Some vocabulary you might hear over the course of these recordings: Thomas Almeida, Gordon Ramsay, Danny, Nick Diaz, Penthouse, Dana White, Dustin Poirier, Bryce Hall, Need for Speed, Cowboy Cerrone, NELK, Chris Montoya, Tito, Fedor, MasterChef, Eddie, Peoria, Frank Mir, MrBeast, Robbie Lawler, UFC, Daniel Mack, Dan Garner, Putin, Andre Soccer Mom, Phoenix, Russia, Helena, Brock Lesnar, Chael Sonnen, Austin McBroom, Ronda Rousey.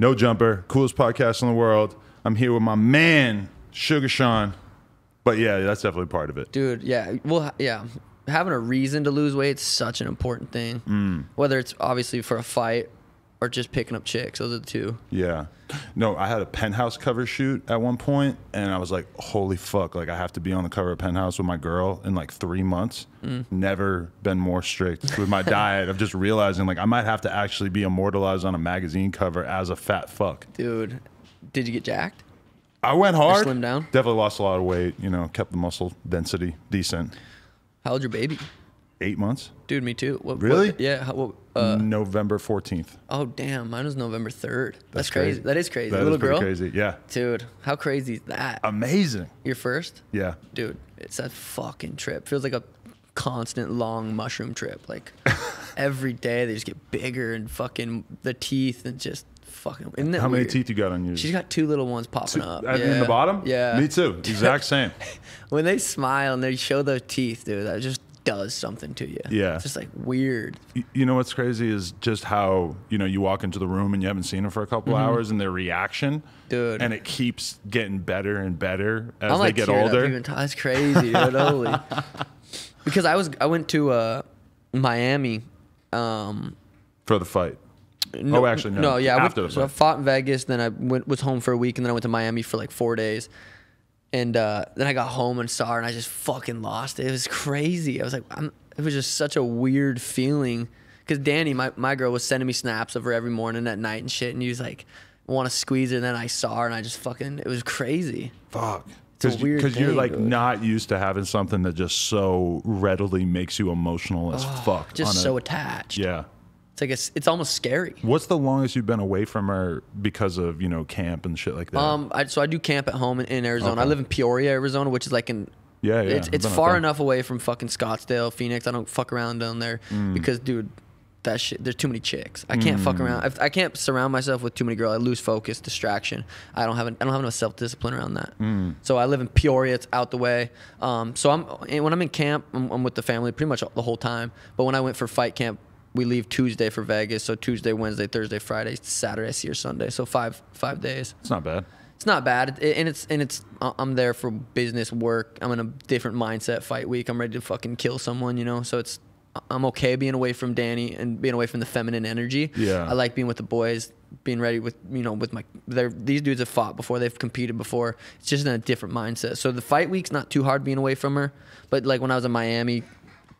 No Jumper, coolest podcast in the world. I'm here with my man, Sugar Sean. But yeah, that's definitely part of it. Dude, yeah. Well, yeah. Having a reason to lose weight is such an important thing. Mm. Whether it's obviously for a fight or just picking up chicks. Those are the two. Yeah. No, I had a Penthouse cover shoot at one point, and I was like, holy fuck, like I have to be on the cover of Penthouse with my girl in like 3 months. Mm. Never been more strict with my diet of just realizing like I might have to actually be immortalized on a magazine cover as a fat fuck. Dude, did you get jacked? I went hard. Or slimmed down? Definitely lost a lot of weight, you know, kept the muscle density decent. How old's your baby? 8 months. Dude, me too. What, really? What, yeah. What, November 14th. Oh, damn. Mine was November 3rd. That's crazy. That is crazy. That little girl? Crazy. Yeah. Dude, how crazy is that? Amazing. Your first? Yeah. Dude, it's a fucking trip. Feels like a constant long mushroom trip. Like every day they just get bigger and fucking the teeth and just fucking. Isn't that how weird? Many teeth you got on you? She's got two little ones popping up. Yeah. In the bottom? Yeah. Me too. Exact same. When they smile and they show their teeth, dude, I just. Does something to you. Yeah, it's just like weird. You know what's crazy is just how, you know, you walk into the room and you haven't seen them for a couple hours and their reaction, dude, and it keeps getting better and better as I'm like they get older. That's crazy, dude. Holy. Because I went to Miami for the fight. No, oh, actually, no. Yeah, so I fought in Vegas, then I was home for a week, and then I went to Miami for like 4 days. And then I got home and saw her, and I just fucking lost it. It was crazy. I was like, it was just such a weird feeling. Because Danny, my girl, was sending me snaps of her every morning and at night and shit. And he was like, want to squeeze her. And then I saw her, and I just fucking, it was crazy. Fuck. It's a weird thing. Because you're like not used to having something that just so readily makes you emotional as fuck. Just so attached. Yeah. It's like it's almost scary. What's the longest you've been away from her because of, you know, camp and shit like that? So I do camp at home in Arizona. Okay. I live in Peoria, Arizona, which is like an It's far enough away from fucking Scottsdale, Phoenix. I don't fuck around down there because, dude, that shit. There's too many chicks. I can't fuck around. I can't surround myself with too many girls. I lose focus, distraction. I don't have enough self discipline around that. So I live in Peoria. It's out the way. So when I'm in camp, I'm with the family pretty much the whole time. But when I went for fight camp. We leave Tuesday for Vegas, so Tuesday, Wednesday, Thursday, Friday, Saturday, see her Sunday. So five days. It's not bad. It's not bad, and I'm there for business, work. I'm in a different mindset. Fight week. I'm ready to fucking kill someone, you know. So I'm okay being away from Danny and being away from the feminine energy. Yeah. I like being with the boys, being ready with, you know, with my. These dudes have fought before, they've competed before. It's just in a different mindset. So the fight week's not too hard being away from her, but like when I was in Miami,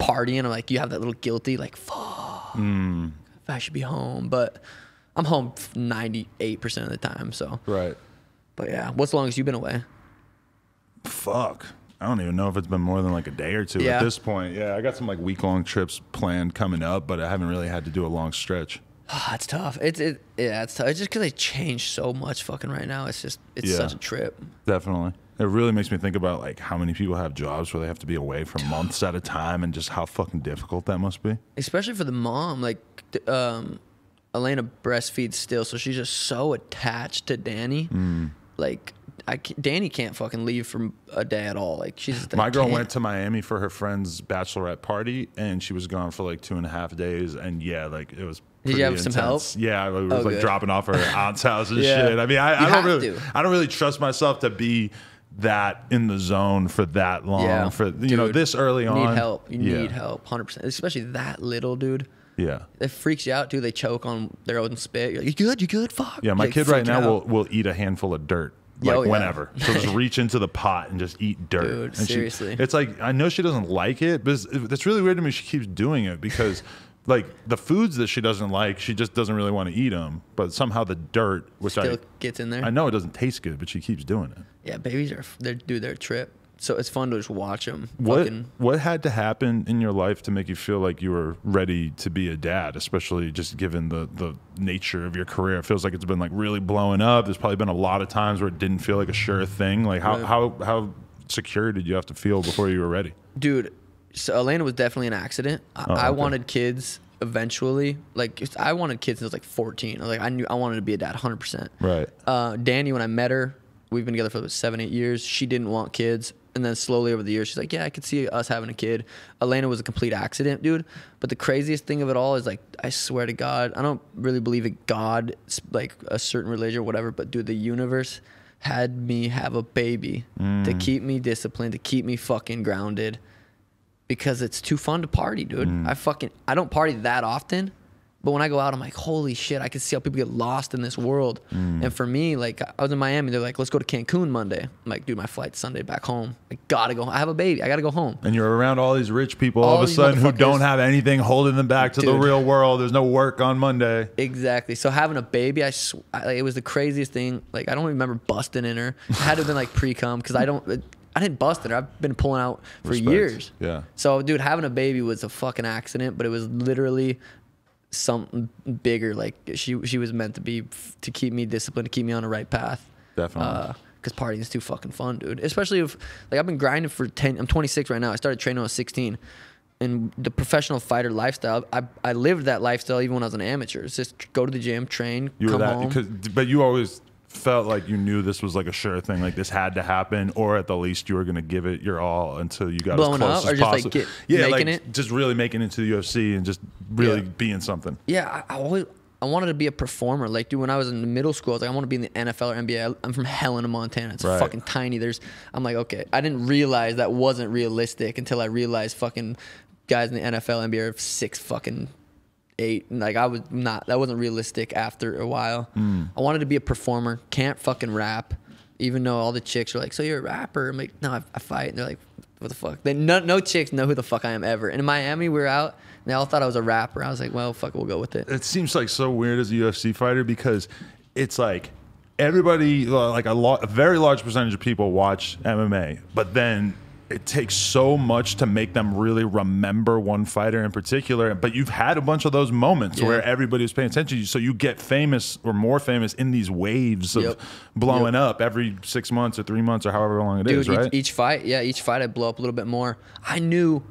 partying, I'm like, you have that little guilty, like fuck. I should be home, but I'm home 98% of the time. So right, but yeah, what's the longest you've been away? Fuck, I don't even know if it's been more than like a day or two at this point. Yeah, I got some like week-long trips planned coming up, but I haven't really had to do a long stretch. It's tough. It's tough. It's just because they change so much fucking right now. It's such a trip. Definitely. It really makes me think about like how many people have jobs where they have to be away for months at a time and just how fucking difficult that must be. Especially for the mom. Like Elena breastfeeds still, so she's just so attached to Danny. Like Danny can't fucking leave for a day at all. Like my girl went to Miami for her friend's bachelorette party, and she was gone for like 2.5 days. And yeah, like it was. Did you have some help? Yeah, I was like dropping off her aunt's house and shit. I mean, I don't really trust myself to be. That in the zone for that long for you know this early on. You need help 100%, especially that little dude. Yeah, it freaks you out too. They choke on their own spit. You're like, you good fuck yeah. My like, kid right now will eat a handful of dirt like whenever, so just reach into the pot and just eat dirt. Dude, and seriously, it's like I know she doesn't like it, but it's really weird to me she keeps doing it because like the foods that she doesn't like, she just doesn't really want to eat them. But somehow the dirt, which still gets in there. I know it doesn't taste good, but she keeps doing it. Yeah, babies do their trip. So it's fun to just watch them. What had to happen in your life to make you feel like you were ready to be a dad, especially just given the nature of your career? It feels like it's been like really blowing up. There's probably been a lot of times where it didn't feel like a sure thing. Like how secure did you have to feel before you were ready? Dude. So Elena was definitely an accident. I wanted kids eventually. Like I wanted kids since like 14. Like I knew I wanted to be a dad 100%. Right. Danny, when I met her, we've been together for about 7, 8 years. She didn't want kids. And then slowly over the years, she's like, yeah, I could see us having a kid. Elena was a complete accident, dude. But the craziest thing of it all is, like, I swear to God, I don't really believe in God, like a certain religion or whatever, but dude, the universe had me have a baby to keep me disciplined, to keep me fucking grounded, because it's too fun to party, dude. I don't party that often, but when I go out, I'm like, holy shit, I can see how people get lost in this world. And for me, like, I was in Miami, they're like, let's go to Cancun Monday. I'm like, dude, my flight's Sunday back home. I gotta go. I have a baby. I gotta go home. And you're around all these rich people all of a sudden who don't have anything holding them back to the real world. There's no work on Monday. Exactly. So having a baby, it was the craziest thing. Like, I don't remember busting in her. It had to have been like pre-cum, because I didn't bust in her. I've been pulling out for years. Yeah. So, dude, having a baby was a fucking accident, but it was literally something bigger. Like, she was meant to be, to keep me disciplined, to keep me on the right path. Definitely. Because partying is too fucking fun, dude. Especially if, like, I've been grinding for 10, I'm 26 right now. I started training when I was 16. And the professional fighter lifestyle, I lived that lifestyle even when I was an amateur. It's just go to the gym, train, come home. But you always felt like you knew this was like a sure thing, like this had to happen, or at the least you were going to give it your all until you got blown as close up, or as just possible. Like just really making it to the UFC and just really being something. Yeah, I wanted to be a performer. Like, dude, when I was in middle school, I was like, I want to be in the NFL or NBA. I'm from Helena, Montana. It's fucking tiny. I'm like, okay, I didn't realize that wasn't realistic until I realized fucking guys in the NFL, NBA are 6'8". Like, that wasn't realistic after a while. I wanted to be a performer. Can't fucking rap, even though all the chicks are like, so you're a rapper? I'm like, no, I fight. And they're like, what the fuck? No chicks know who the fuck I am ever. And in Miami, we were out, and they all thought I was a rapper. I was like, well, fuck, we'll go with it. It seems like so weird as a UFC fighter, because it's like everybody, like a very large percentage of people watch MMA, but then it takes so much to make them really remember one fighter in particular. But you've had a bunch of those moments where everybody was paying attention to you. So you get famous or more famous in these waves of blowing up every 6 months or 3 months or however long it is, right? Each fight, each fight I blow up a little bit more. I knew,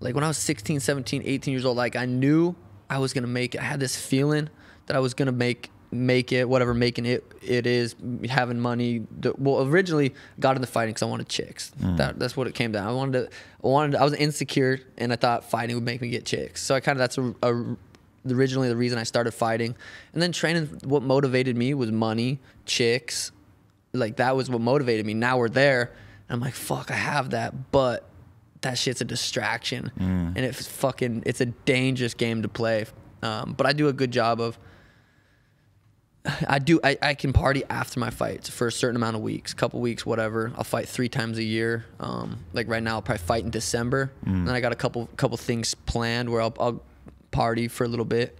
like, when I was 16, 17, 18 years old, like, I knew I was going to make it. I had this feeling that I was going to make it, whatever making it is, having money. Well, originally got into fighting because I wanted chicks. That's what it came down. I was insecure, and I thought fighting would make me get chicks. So I kind of, that's originally the reason I started fighting. And then training, what motivated me was money, chicks. Like, that was what motivated me. Now we're there, and I'm like, fuck, I have that, but that shit's a distraction. And it's fucking, it's a dangerous game to play. But I do a good job of, I can party after my fights for a certain amount of weeks, couple weeks, whatever. I'll fight 3 times a year. Like right now, I'll probably fight in December. And then I got a couple things planned where I'll party for a little bit.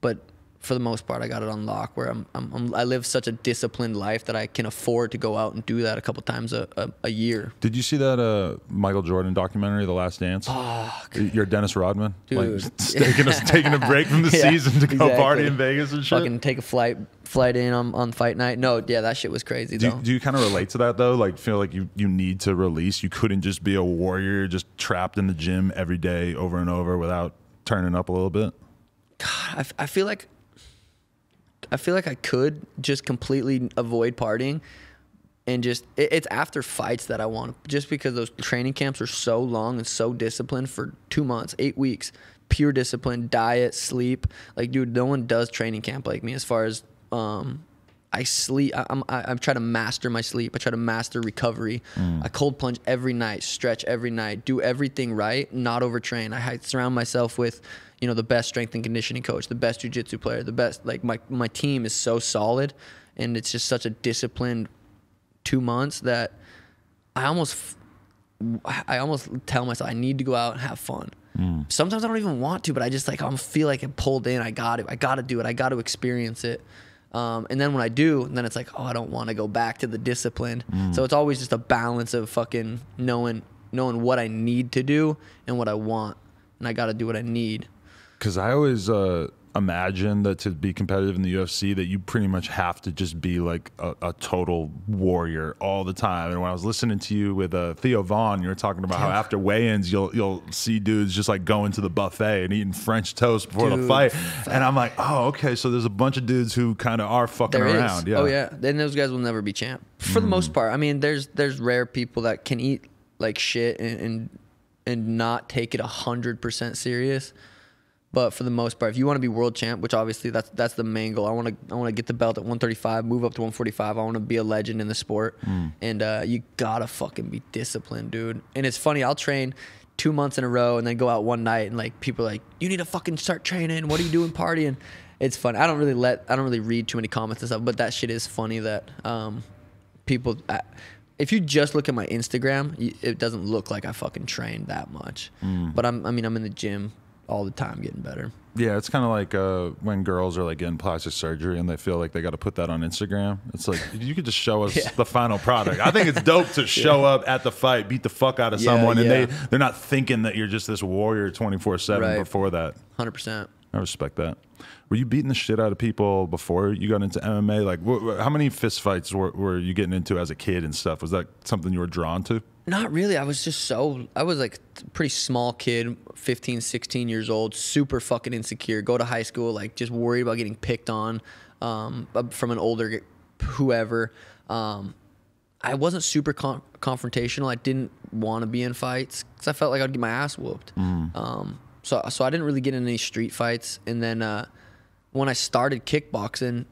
But for the most part, I got it on lock, where I live such a disciplined life that I can afford to go out and do that a couple times a year. Did you see that Michael Jordan documentary, The Last Dance? Oh, you're Dennis Rodman, dude. Like, taking a break from the season to go party in Vegas and shit. Fucking take a flight in on fight night. No, yeah, that shit was crazy. Do you kind of relate to that though? Like, feel like you need to release. You couldn't just be a warrior, just trapped in the gym every day, over and over, without turning up a little bit. God, I feel like. I could just completely avoid partying, and just it's after fights that I want to, just because those training camps are so long and so disciplined for 2 months, 8 weeks, pure discipline, diet, sleep. Like, dude, no one does training camp like me as far as I sleep. I try to master my sleep. I try to master recovery. I cold plunge every night, stretch every night, do everything right, not overtrain. I surround myself with, you know, the best strength and conditioning coach, the best jiu-jitsu player, the best, like, my team is so solid, and it's just such a disciplined 2 months that I almost tell myself I need to go out and have fun. Sometimes I don't even want to, but I just, like, I feel like I'm pulled in. I got to do it. I got to experience it. And then when I do, then it's like, oh, I don't want to go back to the discipline. So it's always just a balance of fucking knowing what I need to do and what I want, and I got to do what I need. Because I always imagine that to be competitive in the UFC, that you pretty much have to just be like a total warrior all the time. And when I was listening to you with Theo Vaughn, you were talking about how after weigh-ins, you'll see dudes just like going to the buffet and eating French toast before the fight. And I'm like, oh, okay, so there's a bunch of dudes who kind of are fucking around. Yeah. Oh yeah, and those guys will never be champ for the most part. I mean, there's rare people that can eat like shit and not take it 100% serious. But for the most part, if you want to be world champ, which obviously that's the main goal. I want to get the belt at 135, move up to 145. I want to be a legend in the sport. And you gotta fucking be disciplined, dude. And it's funny, I'll train 2 months in a row and then go out one night and like people are like, you need to fucking start training. What are you doing partying? It's fun. I don't really read too many comments and stuff, but that shit is funny that people. If you just look at my Instagram, it doesn't look like I fucking trained that much. But I mean I'm in the gym all the time getting better. Yeah, it's kind of like when girls are like getting plastic surgery and they feel like they got to put that on Instagram. It's like, you could just show us the final product. I think it's dope to show up at the fight, beat the fuck out of someone, and they're not thinking that you're just this warrior 24/7 before that. 100%. I respect that. Were you beating the shit out of people before you got into MMA? Like, how many fist fights were you getting into as a kid and stuff? Was that something you were drawn to? Not really. I was like a pretty small kid, 15, 16 years old, super fucking insecure. Go to high school, like just worried about getting picked on from an older whoever. I wasn't super confrontational. I didn't want to be in fights because I felt like I'd get my ass whooped. So I didn't really get in any street fights. And then when I started kickboxing,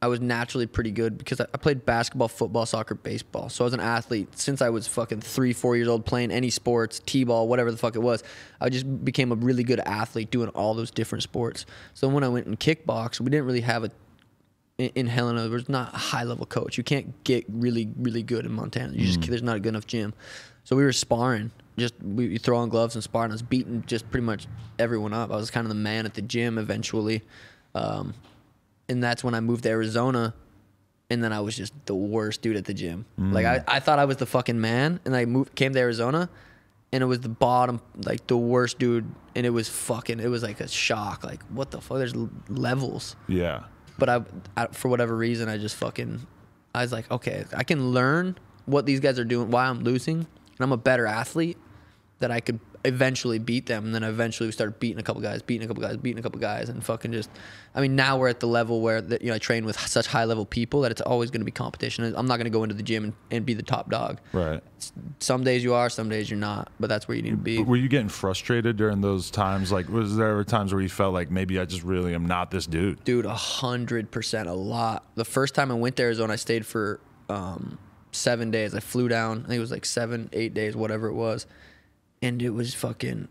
I was naturally pretty good because I played basketball, football, soccer, baseball. So I was an athlete since I was fucking 3, 4 years old, playing any sports, t-ball, whatever the fuck it was. I just became a really good athlete doing all those different sports. So when I went in kickbox, we didn't really have in Helena, there was not a high-level coach. You can't get really, really good in Montana. You just, there's not a good enough gym. So we were sparring. Just we throw on gloves and sparring. I was beating just pretty much everyone up. I was kind of the man at the gym eventually. And that's when I moved to Arizona, and then I was just the worst dude at the gym. Like I thought I was the fucking man, and I came to Arizona, and it was the bottom, like the worst dude, and it was like a shock. Like, what the fuck? There's levels. Yeah. But I for whatever reason, I was like, okay, I can learn what these guys are doing, why I'm losing. And I'm a better athlete that I could eventually beat them. And then eventually we started beating a couple guys, and fucking just, I mean, now we're at the level where you know, I train with such high level people that it's always going to be competition. I'm not going to go into the gym and be the top dog. Right. Some days you are, some days you're not, but that's where you need to be. But were you getting frustrated during those times? Like, was there ever times where you felt like maybe I just really am not this dude? Dude, 100%, a lot. The first time I went to Arizona, I stayed for, 7 days. I flew down, I think it was like 7, 8 days, whatever it was, and it was fucking,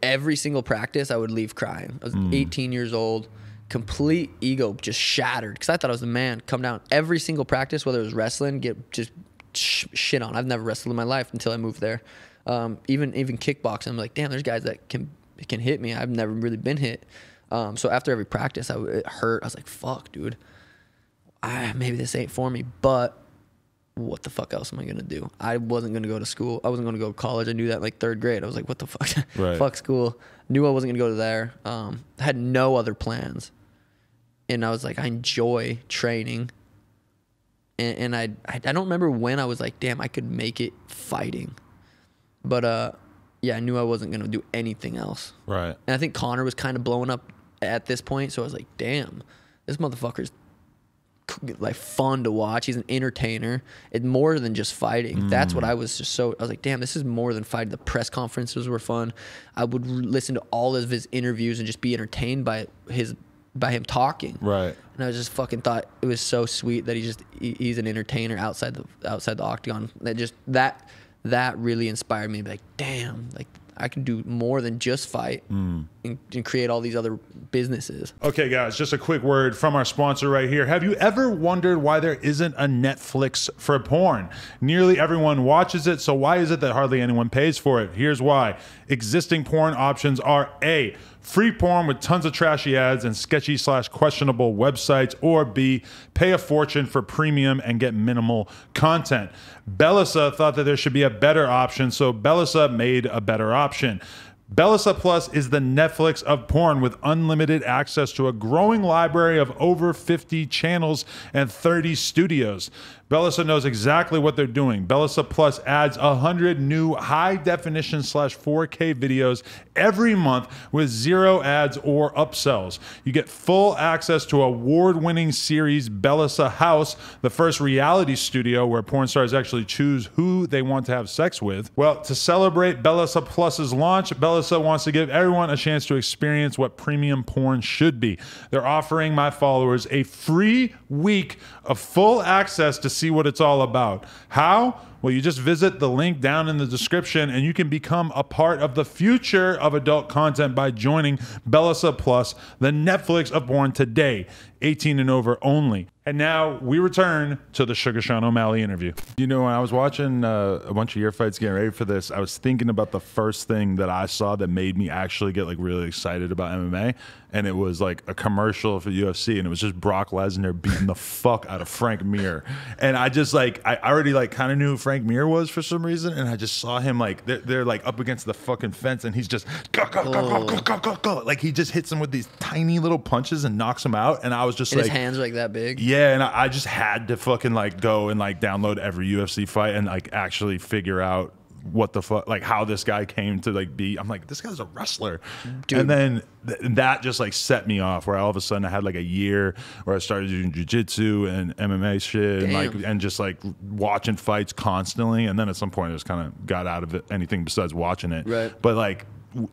every single practice I would leave crying. I was 18 years old, complete ego just shattered because I thought I was the man. Come down every single practice, whether it was wrestling, get just shit on. I've never wrestled in my life until I moved there. Even kickboxing, I'm like, damn, there's guys that can hit me. I've never really been hit. So after every practice, it hurt. I was like, fuck, dude, maybe this ain't for me, but what the fuck else am I gonna do? I wasn't gonna go to school. I wasn't gonna go to college. I knew that in like 3rd grade. I was like, what the fuck? Right. Fuck school. Knew I wasn't gonna go to there. I had no other plans. And I was like, I enjoy training. And I don't remember when I was like, damn, I could make it fighting. But yeah, I knew I wasn't gonna do anything else. Right. And I think Conor was kind of blowing up at this point. So I was like, damn, this motherfucker's like fun to watch. He's an entertainer. It's more than just fighting. That's what I was just so, I was like, damn, this is more than fighting. The press conferences were fun. I would listen to all of his interviews and just be entertained by him talking. Right. And I just fucking thought it was so sweet that he's an entertainer outside the octagon. That just that really inspired me. Like, damn, like I can do more than just fight and create all these other businesses. Okay, guys, just a quick word from our sponsor right here. Have you ever wondered why there isn't a Netflix for porn? Nearly everyone watches it, so why is it that hardly anyone pays for it? Here's why. Existing porn options are A, free porn with tons of trashy ads and sketchy/questionable websites, or B, pay a fortune for premium and get minimal content. Bellissa thought that there should be a better option, so Bellissa made a better option. Bellissa Plus is the Netflix of porn with unlimited access to a growing library of over 50 channels and 30 studios. Bellissa knows exactly what they're doing. Bellissa Plus adds 100 new high-definition /4K videos every month with 0 ads or upsells. You get full access to award-winning series Bellissa House, the first reality studio where porn stars actually choose who they want to have sex with. Well, to celebrate Bellissa Plus's launch, Bellissa wants to give everyone a chance to experience what premium porn should be. They're offering my followers a free week of full access to see what it's all about. How? Well, you just visit the link down in the description and you can become a part of the future of adult content by joining Bellissa Plus, the Netflix of porn today, 18 and over only. And now we return to the Sugar Sean O'Malley interview. You know, when I was watching a bunch of your fights getting ready for this, I was thinking about the first thing that I saw that made me actually get like really excited about MMA. And it was like a commercial for UFC, and it was just Brock Lesnar beating the fuck out of Frank Mir. And I just like, I already like kind of knew who Frank Mir was for some reason, and I just saw him like they're like up against the fucking fence, and he's just go, go, go, go, go, go, go, go. Like he just hits him with these tiny little punches and knocks him out. And I was just like, his hands like that big. Yeah, and I just had to fucking like go and like download every UFC fight and like actually figure out what the fuck, like how this guy came to like be. I'm like, this guy's a wrestler, dude. And then that just like set me off, where all of a sudden I had like a year where I started doing jiu-jitsu and MMA shit. Damn. And like, and just like watching fights constantly. And then at some point I just kind of got out of it, anything besides watching it. Right. But like,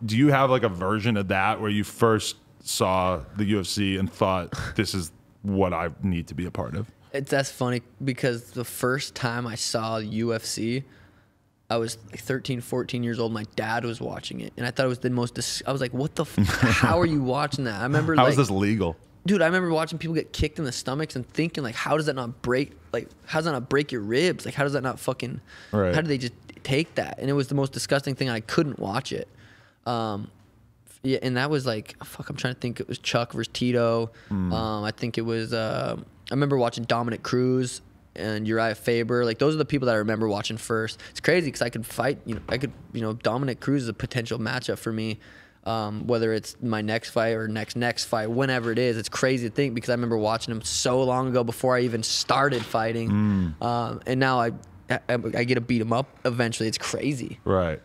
do you have like a version of that where you first saw the UFC and thought, this is what I need to be a part of? That's funny, because the first time I saw UFC, I was like 13, 14 years old. My dad was watching it, and I thought it was the most I was like, what the f how are you watching that? I remember how like, is this legal? Dude, I remember watching people get kicked in the stomachs and thinking like, how does that not break, like how does that not break your ribs? Like how does that not fucking, right. How do they just take that? And it was the most disgusting thing. I couldn't watch it. Yeah, and that was like, fuck, I'm trying to think, it was Chuck versus Tito. Mm. I think it was, I remember watching Dominic Cruz and Uriah Faber. Like those are the people that I remember watching first. It's crazy because I could fight, you know, Dominic Cruz is a potential matchup for me. Whether it's my next fight or next fight, whenever it is, it's crazy to think, because I remember watching him so long ago before I even started fighting. Mm. And now I get to beat him up eventually. It's crazy. Right.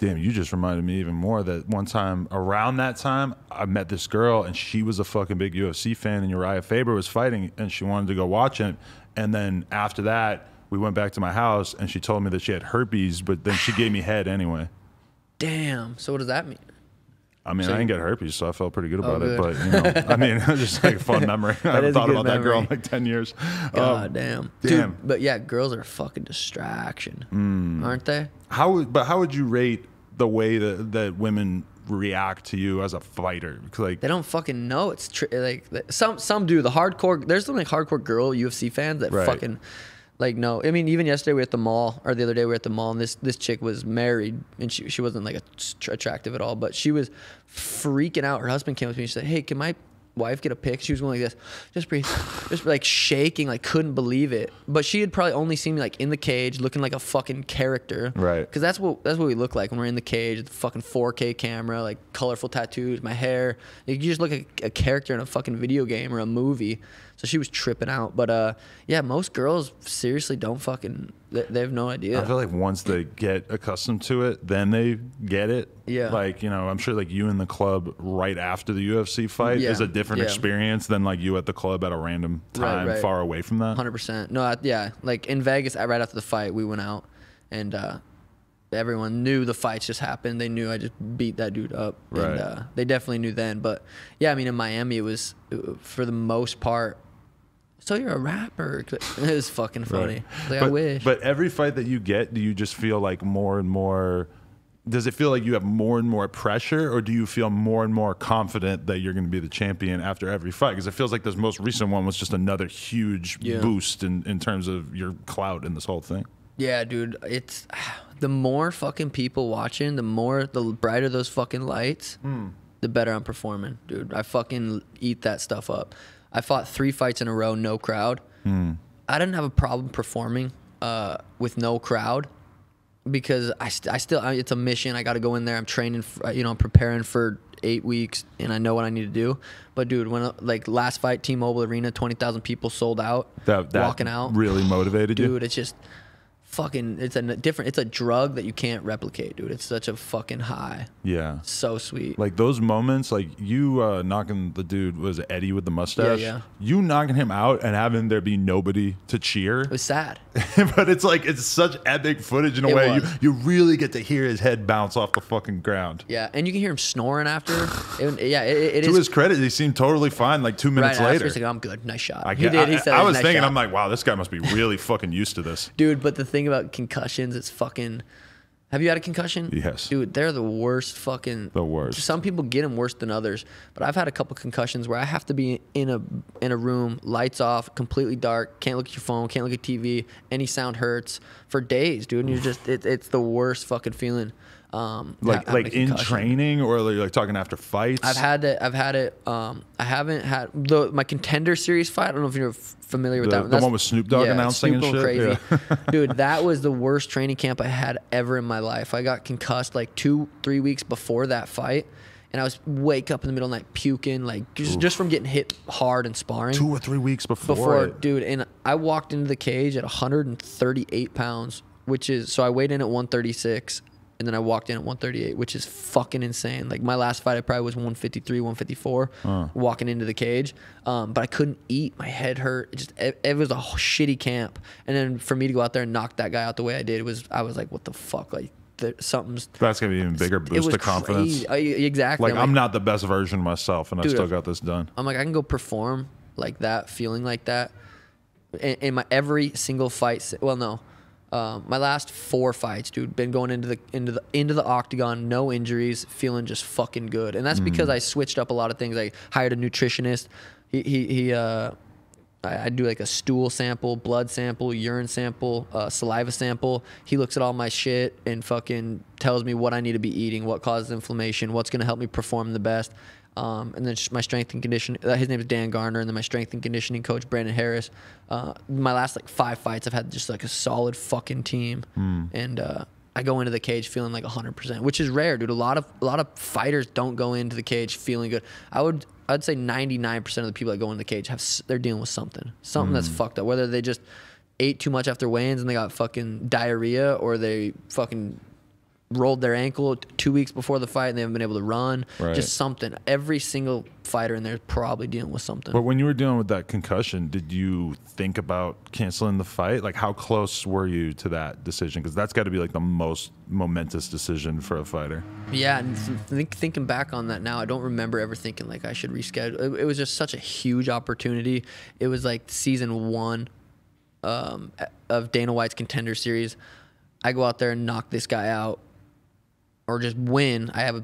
Damn, you just reminded me even more that one time around that time I met this girl, and she was a fucking big UFC fan, and Uriah Faber was fighting, and she wanted to go watch it. And then after that, we went back to my house, and she told me that she had herpes, but then she gave me head anyway. Damn. So what does that mean? I mean, so I didn't get herpes, so I felt pretty good about it. But, you know, I mean, it was just like a fun memory. I haven't thought about that girl in like 10 years. God damn. Damn. Dude, but yeah, girls are a fucking distraction, aren't they? But how would you rate the way that women react to you as a fighter? Because like they don't fucking know. It's like some do. The hardcore, there's some like hardcore girl UFC fans that fucking like no. I mean, even yesterday we were at the mall, or the other day we were at the mall, and this chick was married, and she wasn't like attractive at all, but she was freaking out. Her husband came up to me and she said, "Hey, can my wife get a pic?" She was going like this, just breathe, just like shaking, like couldn't believe it. But she had probably only seen me like in the cage, looking like a fucking character, right? Because that's what we look like when we're in the cage, the fucking 4K camera, like colorful tattoos, my hair. Like, you just look like a character in a fucking video game or a movie. So she was tripping out. But yeah, most girls seriously don't fucking, they have no idea. I feel like once they get accustomed to it, then they get it. Yeah. Like, you know, I'm sure like you in the club right after the UFC fight is a different experience than like you at the club at a random time far away from that. 100%. No, yeah. Like in Vegas, right after the fight, we went out, and everyone knew the fights just happened. They knew I just beat that dude up. Right. And they definitely knew then. But yeah, I mean, in Miami, it was for the most part, "So you're a rapper." It was fucking funny. Right. Like, I wish. But every fight that you get, do you just feel like more and more, does it feel like you have more and more pressure, or do you feel more and more confident that you're going to be the champion after every fight? Because it feels like this most recent one was just another huge boost in terms of your clout in this whole thing. Yeah, dude. It's the more fucking people watching, the brighter those fucking lights, the better I'm performing, dude. I fucking eat that stuff up. I fought 3 fights in a row, no crowd. I didn't have a problem performing with no crowd. because I still, it's a mission. I got to go in there. I'm training, you know, I'm preparing for 8 weeks, and I know what I need to do. But dude, when like last fight, T-Mobile Arena, 20,000 people sold out, that walking out really motivated dude, you. Dude, it's just fucking, it's a different, it's a drug that you can't replicate, dude. It's such a fucking high. Yeah. So sweet. Like those moments, like you knocking the dude, was it Eddie with the mustache? Yeah, yeah. You knocking him out and having there be nobody to cheer. It was sad. But it's like, it's such epic footage in a way. You really get to hear his head bounce off the fucking ground. Yeah, and you can hear him snoring after. To his credit, he seemed totally fine like 2 minutes later. He's like, I'm good. Nice shot. I was thinking, I'm like, wow, this guy must be really fucking used to this. Dude, but the thing about concussions, it's fucking, have you had a concussion? Yes. Dude, they're the worst fucking. The worst. Some people get them worse than others, but I've had a couple concussions where I have to be in a room, lights off, completely dark, can't look at your phone, can't look at TV, any sound hurts for days, dude. And you're just, it's the worst fucking feeling. Like in training, or like talking after fights. I've had it. I haven't had my Contender Series fight. I don't know if you're familiar with that one. The one with Snoop Dogg announcing and shit. Crazy. Yeah. Dude, that was the worst training camp I had ever in my life. I got concussed like 2-3 weeks before that fight, and I was wake up in the middle of the night puking, like just from getting hit hard and sparring. 2 or 3 weeks before it. Dude, and I walked into the cage at 138 pounds, which is, so I weighed in at 136. And then I walked in at 138, which is fucking insane. Like my last fight, I probably was 153, 154, walking into the cage. But I couldn't eat. My head hurt. It was a shitty camp. And then for me to go out there and knock that guy out the way I did, I was like, what the fuck? Like something's. That's gonna be an even bigger boost of confidence. Exactly. Like I'm not the best version of myself, and dude, I still got this done. I'm like, I can go perform like that, feeling like that, in my every single fight. Well, no. My last 4 fights, dude, been going into the octagon, no injuries, feeling just fucking good. And that's because I switched up a lot of things. I hired a nutritionist. I do like a stool sample, blood sample, urine sample, saliva sample. He looks at all my shit and fucking tells me what I need to be eating, what causes inflammation, what's going to help me perform the best. And then my strength and conditioning, his name is Dan Garner, and then my strength and conditioning coach, Brandon Harris. My last like 5 fights, I've had just like a solid fucking team. And I go into the cage feeling like 100%, which is rare, dude. A lot of fighters don't go into the cage feeling good. I'd say 99% of the people that go in the cage they're dealing with something that's fucked up, whether they just ate too much after weigh-ins and they got fucking diarrhea, or they fucking rolled their ankle 2 weeks before the fight and they haven't been able to run. Right. Just something. Every single fighter in there is probably dealing with something. But when you were dealing with that concussion, did you think about canceling the fight? Like, how close were you to that decision? Because that's got to be like the most momentous decision for a fighter. Yeah, and thinking back on that now, I don't remember ever thinking like I should reschedule. It was just such a huge opportunity. It was like season 1 of Dana White's Contender Series. I go out there and knock this guy out, or just win. I have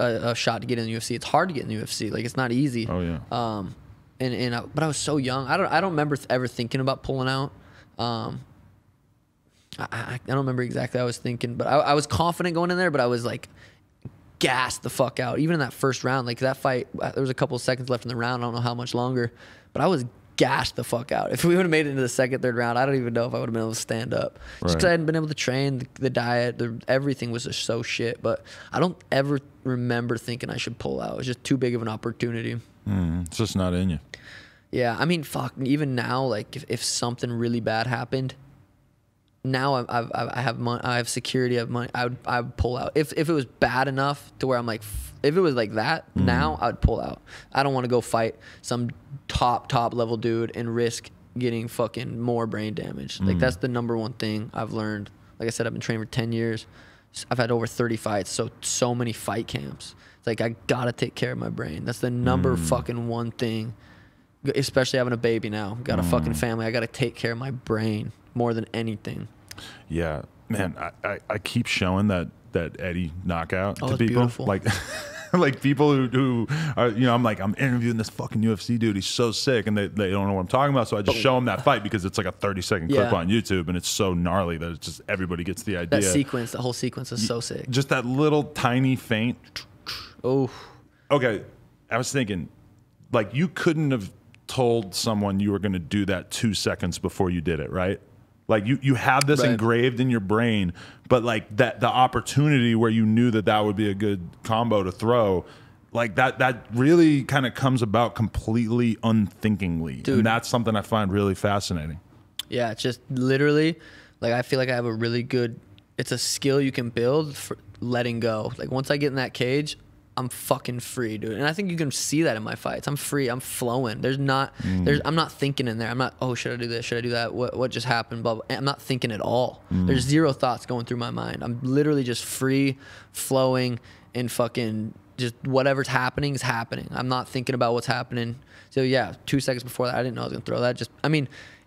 a shot to get in the UFC. It's hard to get in the UFC. Like, it's not easy. Oh yeah. But I was so young. I don't remember ever thinking about pulling out. I don't remember exactly what I was thinking, but I was confident going in there. But I was like, gassed the fuck out. Even in that first round, like that fight, there was a couple seconds left in the round. I don't know how much longer, but I was gassed the fuck out. If we would have made it into the second, third round, I don't even know if I would have been able to stand up. Right. Just because I hadn't been able to train, the diet, everything was just so shit. But I don't ever remember thinking I should pull out. It was just too big of an opportunity. It's just not in you. Yeah, I mean, fuck. Even now, like if something really bad happened, now I have money, I have security, I have money. I would pull out if it was bad enough to where I'm like, if it was like that now, I would pull out. I don't want to go fight some top level dude and risk getting fucking more brain damage. Like that's the #1 thing I've learned. Like I said, I've been training for 10 years. I've had over 30 fights, so many fight camps. It's like I gotta take care of my brain. That's the #1 thing. Especially having a baby now, got a fucking family. I gotta take care of my brain more than anything. Yeah, man, I keep showing that Eddie knockout to people. Beautiful. Like like people who are, you know, I'm like, I'm interviewing this fucking UFC dude, he's so sick, and they don't know what I'm talking about, so I just show them that fight because it's like a 30-second clip on YouTube, and it's so gnarly that it's just everybody gets the idea. That sequence, the whole sequence is so sick. Just that little tiny feint. Oh. Okay, I was thinking, like, you couldn't have told someone you were going to do that 2 seconds before you did it, right? Like you have this engraved in your brain, but like the opportunity where you knew that would be a good combo to throw, like that really kind of comes about completely unthinkingly. Dude. And that's something I find really fascinating. Yeah, it's just literally, like, I feel like I have a really good, it's a skill you can build for letting go. Like, once I get in that cage, I'm fucking free, dude. And I think you can see that in my fights. I'm free. I'm flowing. There's not, I'm not thinking in there. I'm not, oh, should I do this? Should I do that? What just happened? Blah, blah. I'm not thinking at all. There's zero thoughts going through my mind. I'm literally just free, flowing, and fucking just whatever's happening is happening. I'm not thinking about what's happening. So yeah, 2 seconds before that, I didn't know I was gonna throw that. Just, I mean,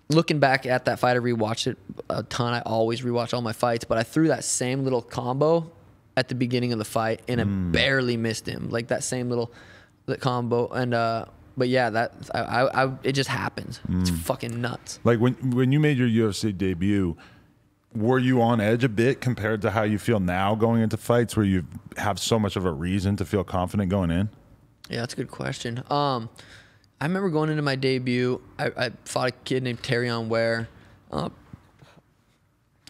looking back at that fight, I rewatched it a ton. I always rewatch all my fights, but I threw that same little combo at the beginning of the fight, and I barely missed him. Like that same little combo, and but yeah, that it just happens. It's fucking nuts. Like when you made your UFC debut, were you on edge a bit compared to how you feel now going into fights, where you have so much of a reason to feel confident going in? Yeah, that's a good question. I remember going into my debut, I fought a kid named Tyron Ware.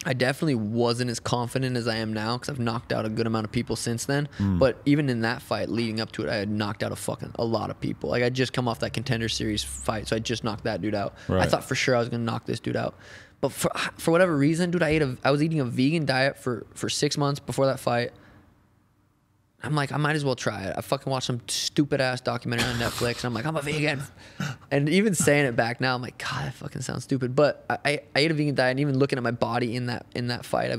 I definitely wasn't as confident as I am now, because I've knocked out a good amount of people since then. But even in that fight, leading up to it, I had knocked out a lot of people. Like, I just come off that Contender Series fight, so I just knocked that dude out. Right. I thought for sure I was gonna knock this dude out, but for whatever reason, dude, I was eating a vegan diet for 6 months before that fight. I'm like, I might as well try it. I fucking watched some stupid ass documentary on Netflix, and I'm like, I'm a vegan. And even saying it back now, I'm like, God, that fucking sounds stupid. But I ate a vegan diet, and even looking at my body in that fight, I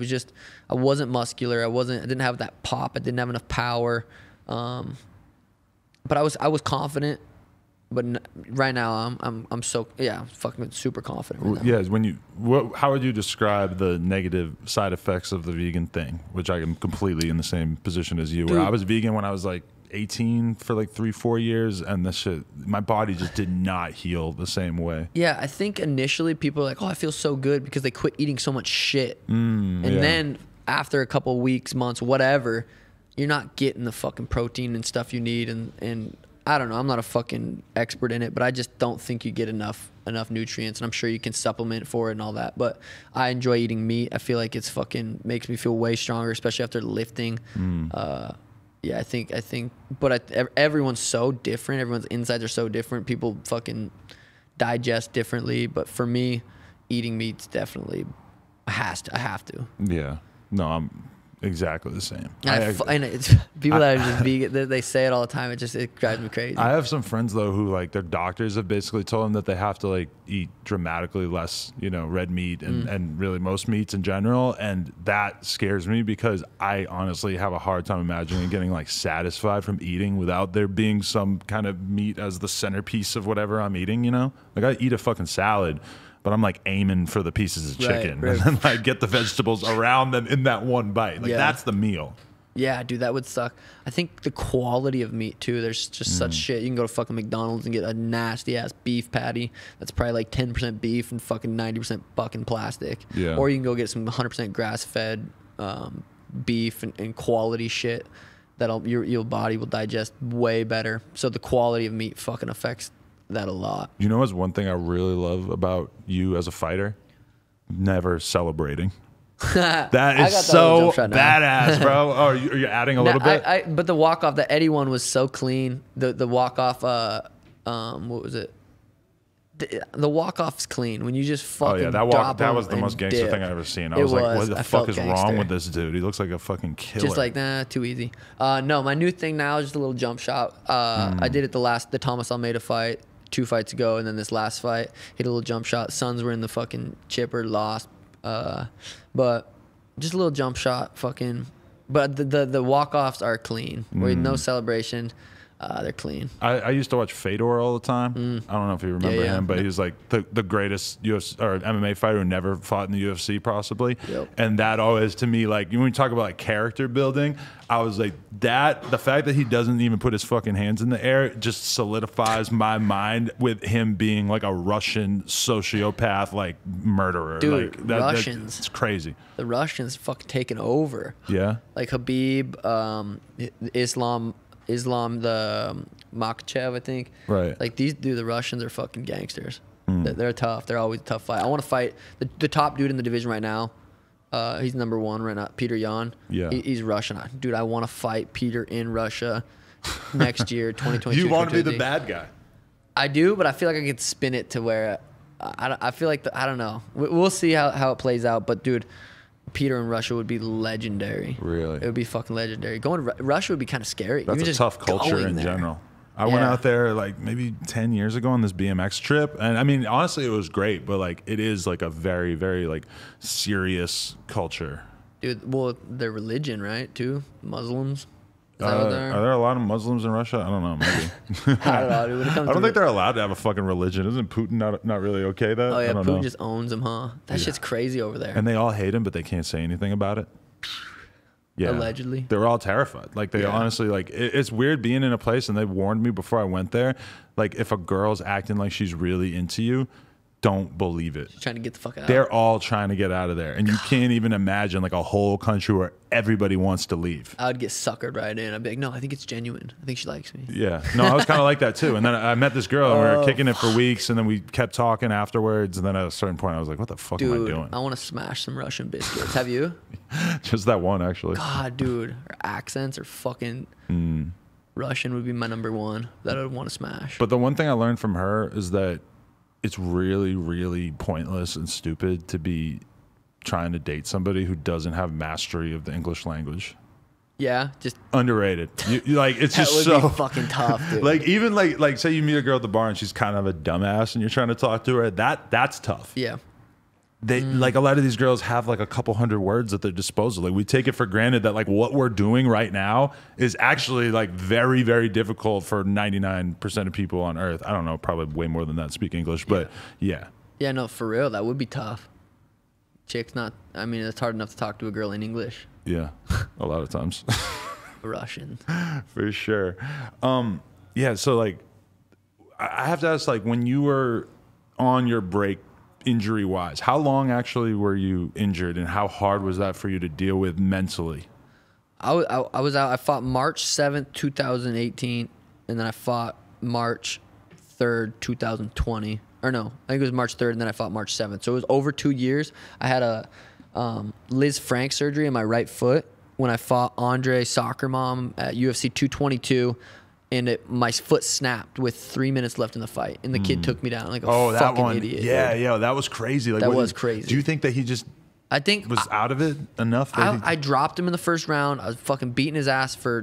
wasn't muscular. I didn't have that pop. I didn't have enough power. But I was confident. But right now, I'm so, yeah, I'm fucking super confident. Right now. Yeah, how would you describe the negative side effects of the vegan thing? Which I am completely in the same position as you. Dude. Where I was vegan when I was like 18 for like 3-4 years, and this shit, my body just did not heal the same way. Yeah, I think initially people are like, oh, I feel so good, because they quit eating so much shit, and then after a couple weeks, months, whatever, you're not getting the fucking protein and stuff you need, and I don't know. I'm not a fucking expert in it, but I just don't think you get enough nutrients, and I'm sure you can supplement for it and all that. But I enjoy eating meat. I feel like it's fucking makes me feel way stronger, especially after lifting. Yeah, I think. But everyone's so different. Everyone's insides are so different. People fucking digest differently. But for me, eating meat's definitely I have to. Yeah. No, I'm exactly the same. And it's, people that are just vegan, they say it all the time. It drives me crazy. I have some friends though who, like, their doctors have basically told them that they have to like eat dramatically less, you know, red meat and really most meats in general. And that scares me, because I honestly have a hard time imagining getting like satisfied from eating without there being some kind of meat as the centerpiece of whatever I'm eating. You know, like I eat a fucking salad, but I'm like aiming for the pieces of chicken, and then like get the vegetables around them in that one bite. Like that's the meal. Yeah, dude, that would suck. I think the quality of meat too. There's just such shit. You can go to fucking McDonald's and get a nasty ass beef patty that's probably like 10% beef and fucking 90% fucking plastic. Yeah. Or you can go get some 100% grass fed beef and quality shit that'll your body will digest way better. So the quality of meat fucking affects that a lot. You know, what's one thing I really love about you as a fighter? Never celebrating. That is so badass, bro. Oh, are you adding a little bit? But the walk off, the Eddie one was so clean. The walk off, what was it? The walk off's clean when you just fucking. Oh yeah, that was the most gangster thing I ever seen. I was like, what the fuck is wrong with this dude? He looks like a fucking killer. Just like, nah, too easy. No, my new thing now is just a little jump shot. I did it the Thomas Almeida fight. 2 fights ago, and then this last fight, hit a little jump shot. Suns were in the fucking chipper, lost, but just a little jump shot, fucking. But the walk offs are clean. With no celebration, they're clean. I used to watch Fedor all the time. I don't know if you remember him, but he was like the greatest UFC or MMA fighter who never fought in the UFC, possibly. And that always, to me, like when we talk about like character building, I was like, the fact that he doesn't even put his fucking hands in the air just solidifies my mind with him being like a Russian sociopath, like murderer. Dude, like, Russians. It's crazy. The Russians fucking taking over. Yeah. Like Habib, Islam, the Makhachev, I think. Right. Like, the Russians are fucking gangsters. They're tough. They're always a tough fight. I want to fight the top dude in the division right now. He's number one right now, Petr Yan. Yeah, he's Russian. Dude, I want to fight Petr in Russia next year, 2022. You want to be the bad guy? I do, but I feel like I could spin it to where I feel like I don't know. We'll see how it plays out. But dude, Petr in Russia would be legendary. Really, it would be fucking legendary. Going to Russia would be kind of scary. That's a tough culture in general. I went out there like maybe 10 years ago on this BMX trip. And I mean, honestly, it was great, but like it is like a very, very like serious culture. Dude, well, their religion, right? Too Muslims. Are there a lot of Muslims in Russia? I don't know. Maybe. I don't know, dude. When it comes I don't think they're allowed to have a fucking religion. Isn't Putin not really okay that? Oh yeah, Putin just owns them, huh? That shit's crazy over there. And they all hate him, but they can't say anything about it. Yeah. Allegedly, they were all terrified. Like they honestly, like it's weird being in a place and they warned me before I went there. Like if a girl's acting like she's really into you, don't believe it. She's trying to get the fuck out. They're all trying to get out of there, and you can't even imagine like a whole country where everybody wants to leave. I would get suckered right in. I'd be like, no, I think it's genuine. I think she likes me. Yeah, no, I was kind of like that too. And then I met this girl, and we were kicking it for weeks, and then we kept talking afterwards. And then at a certain point, I was like, what the fuck am I doing? I want to smash some Russian biscuits. Have you? Just that one, actually. God, dude, her accents are fucking. Russian would be my number one that I would want to smash. But the one thing I learned from her is that it's really, really pointless and stupid to be trying to date somebody who doesn't have mastery of the English language. Yeah, just underrated. You like it's that just would be fucking tough, dude. Like even like say you meet a girl at the bar and she's kind of a dumbass and you're trying to talk to her. That's tough. Yeah. They like a lot of these girls have like a couple hundred words at their disposal. Like we take it for granted that like what we're doing right now is actually like very, very difficult for 99% of people on earth. I don't know, probably way more than that speak English, but yeah, no, for real, that would be tough. Chicks, not, I mean, it's hard enough to talk to a girl in English. Yeah, a lot of times. Russian, for sure. Yeah, so like I have to ask, like when you were on your break, injury wise, how long actually were you injured and how hard was that for you to deal with mentally? I was out. I fought March 7th, 2018, and then I fought March 3rd, 2020. Or no, I think it was March 3rd, and then I fought March 7th. So it was over 2 years. I had a Lisfranc surgery in my right foot when I fought Andre Soccer Mom at UFC 222. And my foot snapped with 3 minutes left in the fight, and the kid took me down like a fucking idiot. Yeah, dude. That was crazy. Like, that was crazy. Do you think that he just was out of it enough? That I dropped him in the first round. I was fucking beating his ass for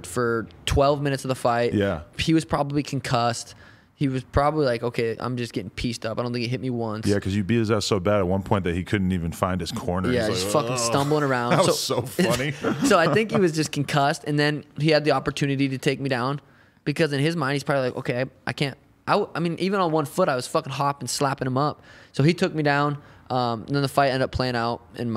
12 minutes of the fight. Yeah, he was probably concussed. He was probably like, okay, I'm just getting pieced up. I don't think he hit me once. Yeah, because you beat his ass so bad at one point that he couldn't even find his corner. Yeah, he's just like, fucking stumbling around. That was so funny. So I think he was just concussed, and then he had the opportunity to take me down. Because in his mind, he's probably like, okay, I can't. I mean, even on one foot, I was fucking hopping, slapping him up. So he took me down. And then the fight ended up playing out. And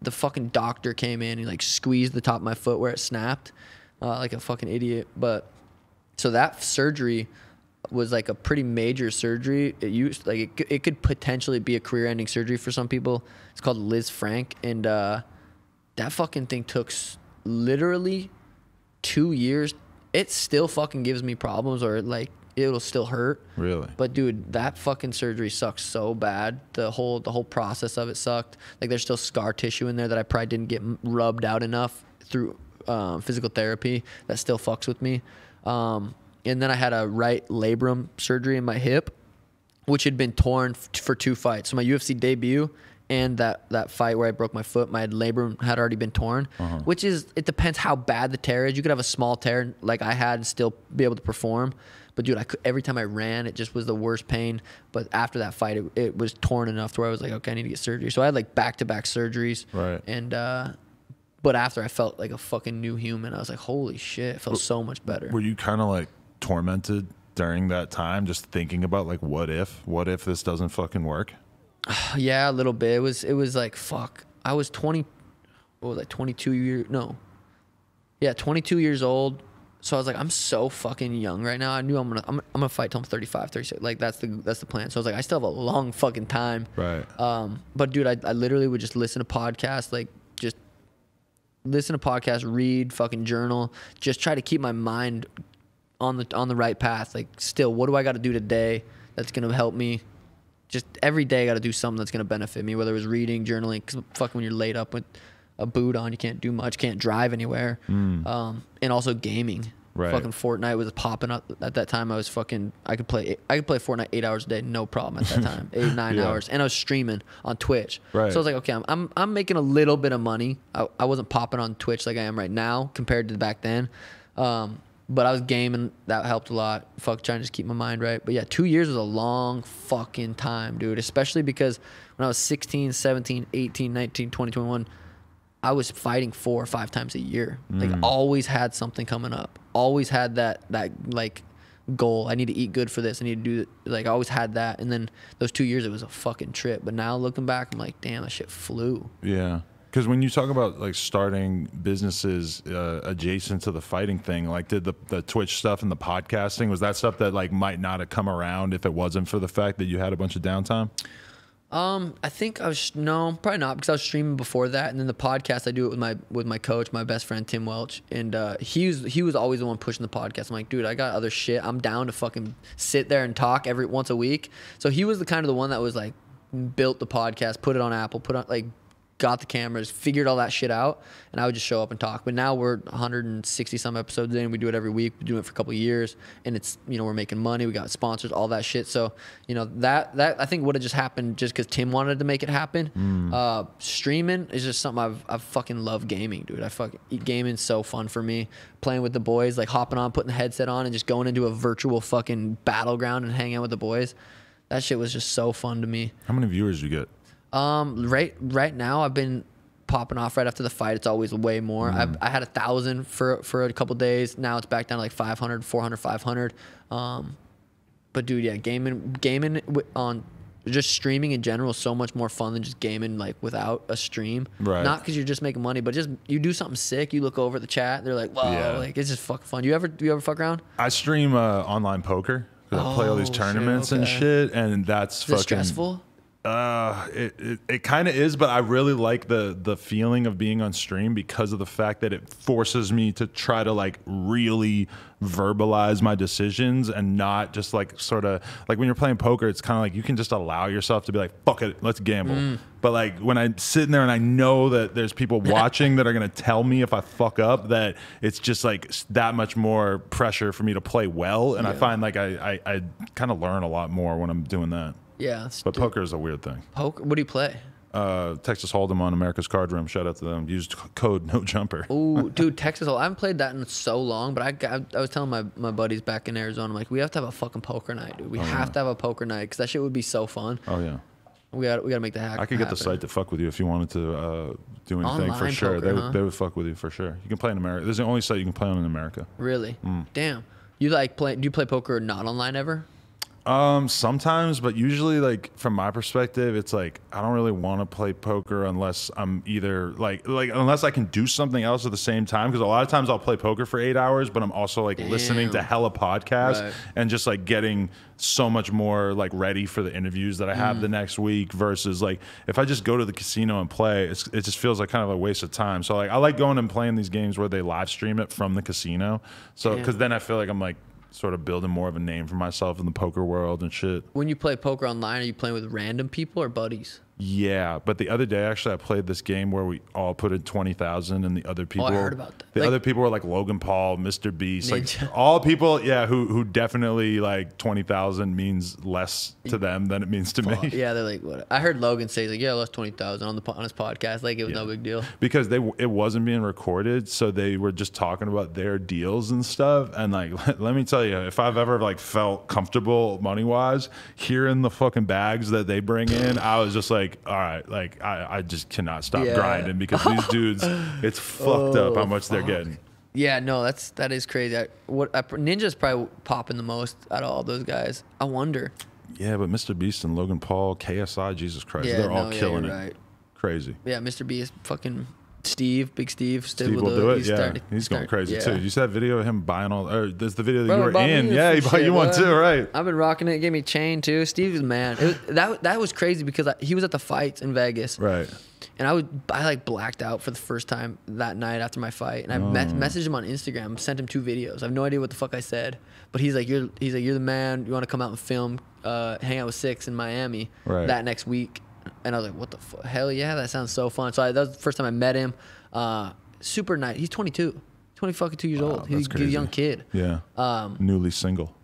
the fucking doctor came in. He, like, squeezed the top of my foot where it snapped like a fucking idiot. But so that surgery was, like, a pretty major surgery. It could potentially be a career-ending surgery for some people. It's called Lisfranc. And that fucking thing took literally 2 years. It still fucking gives me problems, or like it'll still hurt. Really? But dude, that fucking surgery sucks so bad. The whole process of it sucked. Like there's still scar tissue in there that I probably didn't get rubbed out enough through physical therapy. That still fucks with me. And then I had a right labrum surgery in my hip, which had been torn for 2 fights. So my UFC debut and that fight where I broke my foot, my labrum had already been torn, which is, it depends how bad the tear is. You could have a small tear like I had and still be able to perform. But, dude, every time I ran, it just was the worst pain. But after that fight, it was torn enough to where I was like, okay, I need to get surgery. So I had, like, back-to-back surgeries. Right. And but after, I felt like a fucking new human. I was like, holy shit, it felt so much better. Were you kind of, like, tormented during that time just thinking about, like, what if this doesn't fucking work? Yeah, a little bit. It was like, fuck, I was 20, what was I, 22 years, no. Yeah, 22 years old. So I was like, I'm so fucking young right now. I knew I'm gonna fight till I'm 35, 36. Like that's the plan. So I was like, I still have a long fucking time. Right. But dude, I literally would just listen to podcasts, like just listen to podcasts, read, fucking journal, just try to keep my mind on the right path. Like still, what do I gotta do today that's gonna help me Just every day I got to do something that's going to benefit me, whether it was reading, journaling, because fucking when you're laid up with a boot on, you can't do much, can't drive anywhere. And also gaming. Right. Fucking Fortnite was popping up at that time. I was fucking, I could play Fortnite 8 hours a day, no problem at that time. 8, 9 yeah. hours, and I was streaming on Twitch. Right. So I was like, okay, I'm making a little bit of money. I wasn't popping on Twitch like I am right now compared to back then, but I was gaming. That helped a lot. Fuck, trying to just keep my mind right. But yeah, 2 years was a long fucking time, dude. Especially because when I was 16, 17, 18, 19, 20, 21. I was fighting 4 or 5 times a year. Like always had something coming up. Always had that like goal. I need to eat good for this. I need to do like I always had that. And then those 2 years, it was a fucking trip. But now looking back, I'm like, damn, that shit flew. Yeah, because when you talk about like starting businesses adjacent to the fighting thing, like did the Twitch stuff and the podcasting, was that stuff that like might not have come around if it wasn't for the fact that you had a bunch of downtime? I think I was, no, probably not, because I was streaming before that. And then the podcast, I do it with my coach, my best friend, Tim Welch. And, he was always the one pushing the podcast. I'm like, dude, I got other shit. I'm down to fucking sit there and talk once a week. So he was the kind of the one that was like, built the podcast, put it on Apple, got the cameras, figured all that shit out. And I would just show up and talk. But now we're 160 some episodes in. We do it every week. We do it for a couple of years, and it's, you know, we're making money. We got sponsors, all that shit. So, you know, that I think would have just happened just because Tim wanted to make it happen. Streaming is just something I fucking love. Gaming, dude. I fucking, gaming's so fun for me. Playing with the boys, like hopping on, putting the headset on, and just going into a virtual fucking battleground and hanging out with the boys. That shit was just so fun to me. How many viewers do you get? Right now I've been popping off right after the fight. It's always way more. I had 1,000 for a couple days. Now it's back down to like 500, 400, 500. But dude, yeah, gaming on just streaming in general is so much more fun than just gaming like without a stream. Right. Not because you're just making money, but just you do something sick. You look over at the chat. They're like, wow, yeah. Like it's just fucking fun. You ever fuck around? I stream online poker. I play all these tournaments and shit, and that's fucking stressful. It kind of is, but I really like the feeling of being on stream because of the fact that it forces me to try to like really verbalize my decisions and not just like sort of like when you're playing poker, it's kind of like you can just allow yourself to be like, fuck it, let's gamble. But like when I'm sitting there and I know that there's people watching that are going to tell me if I fuck up, that it's just like that much more pressure for me to play well. And yeah. I find like I kind of learn a lot more when I'm doing that. Yeah, but poker is a weird thing. Poker? What do you play? Texas Hold'em on America's Card Room. Shout out to them. Used code No Jumper. Oh, dude, Texas Hold'em. I haven't played that in so long, but I was telling my buddies back in Arizona, I'm like, we have to have a fucking poker night, dude. We have to have a poker night because that shit would be so fun. Oh yeah. We got to make the hack. I could get the site to fuck with you if you wanted to do anything. Online for sure. Poker, they would fuck with you for sure. You can play in America. There's the only site you can play on in America. Really? Damn. You like play? Do you play poker not online ever? Sometimes, but usually like from my perspective, it's like, I don't really want to play poker unless I'm either like unless I can do something else at the same time. Cause a lot of times I'll play poker for 8 hours, but I'm also like listening to hella podcasts and just like getting so much more like ready for the interviews that I have the next week versus like, if I just go to the casino and play, it just feels like kind of a waste of time. So like, I like going and playing these games where they live stream it from the casino. So, cause then I feel like I'm like, sort of building more of a name for myself in the poker world and shit. When you play poker online, are you playing with random people or buddies? Yeah, but the other day, actually, I played this game where we all put in 20,000 and the other people... Oh, I heard about that. The other people were like Logan Paul, MrBeast, like all people, yeah, who definitely like 20,000 means less to them than it means to me. Yeah, they're like, what? I heard Logan say, like, yeah, I lost 20,000 on his podcast. Like, it was no big deal. Because it wasn't being recorded, so they were just talking about their deals and stuff. And like, let me tell you, if I've ever like felt comfortable money-wise, hearing the fucking bags that they bring in, I was just like, all right, like I just cannot stop grinding because these dudes, it's fucked up how much they're getting. Yeah, no, that is crazy. Ninja's probably popping the most out of all those guys. I wonder. Yeah, but Mr. Beast and Logan Paul, KSI, Jesus Christ, they're all killing it. Right. Crazy. Yeah, Mr. Beast, fucking Steve, big Steve. Steve Will Do It. He's going crazy too. You see that video of him buying all? Or there's the video that you were in. Yeah, he bought you one too, right? I've been rocking it. He gave me a chain too. Steve is mad. That was crazy because he was at the fights in Vegas, right? And I like blacked out for the first time that night after my fight, and I messaged him on Instagram, sent him 2 videos. I have no idea what the fuck I said, but he's like, you're the man. You want to come out and film? hang out with Six in Miami that next week. And I was like, what the fuck? Hell yeah, that sounds so fun. So that was the first time I met him. Super nice. He's 22 years old. He's a young kid. Yeah. Newly single.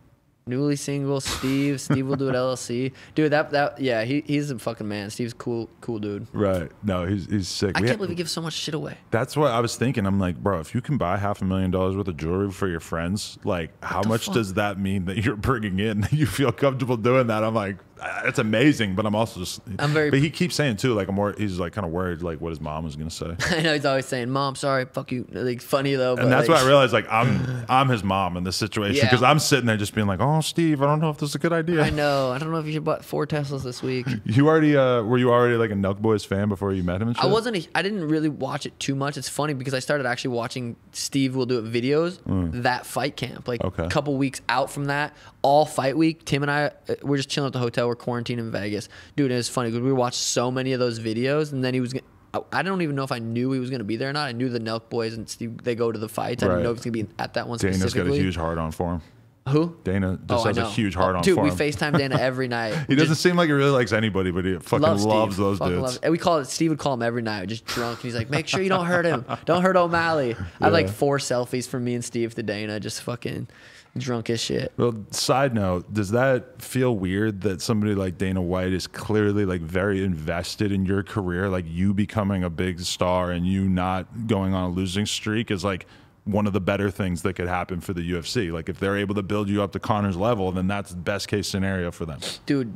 Newly single. Steve. Steve Will Do It LLC. Dude, yeah, he's a fucking man. Steve's cool dude. Right. No, he's sick. I can't believe he gives so much shit away. That's what I was thinking. I'm like, bro, if you can buy $500,000 worth of jewelry for your friends, like, how much does that mean that you're bringing in? You feel comfortable doing that? I'm like, that's amazing, but I'm also just. But he keeps saying too, like, he's like kind of worried, like, what his mom is gonna say. I know, he's always saying, "Mom, sorry, fuck you." Like, funny though. But, and that's like, why I realized, like, I'm his mom in this situation because I'm sitting there just being like, "Oh, Steve, I don't know if this is a good idea." I know. I don't know if you should buy 4 Teslas this week. You already were you already like a Nelk Boys fan before you met him? And shit? I wasn't. I didn't really watch it too much. It's funny because I started actually watching Steve Will Do It videos that fight camp, like a couple weeks out from that. All fight week, Tim and I were just chilling at the hotel. We're quarantined in Vegas, dude. It was funny because we watched so many of those videos, and then he was. I don't even know if I knew he was going to be there or not. I knew the Nelk Boys and Steve, they go to the fights. I didn't know if it's going to be at that one. Dana's got a huge hard on for him. Who? Dana just has a huge hard on for him. Dude, we FaceTime Dana every night. He doesn't seem like he really likes anybody, but he fucking loves those dudes. And we call it. Steve would call him every night, just drunk. And he's like, "Make sure you don't hurt him. Don't hurt O'Malley." Yeah. I had like 4 selfies from me and Steve to Dana, just fucking. Drunk as shit. Well, side note, does that feel weird that somebody like Dana White is clearly like very invested in your career, like you becoming a big star and you not going on a losing streak is like one of the better things that could happen for the UFC? Like if they're able to build you up to Conor's level, then that's the best case scenario for them. Dude,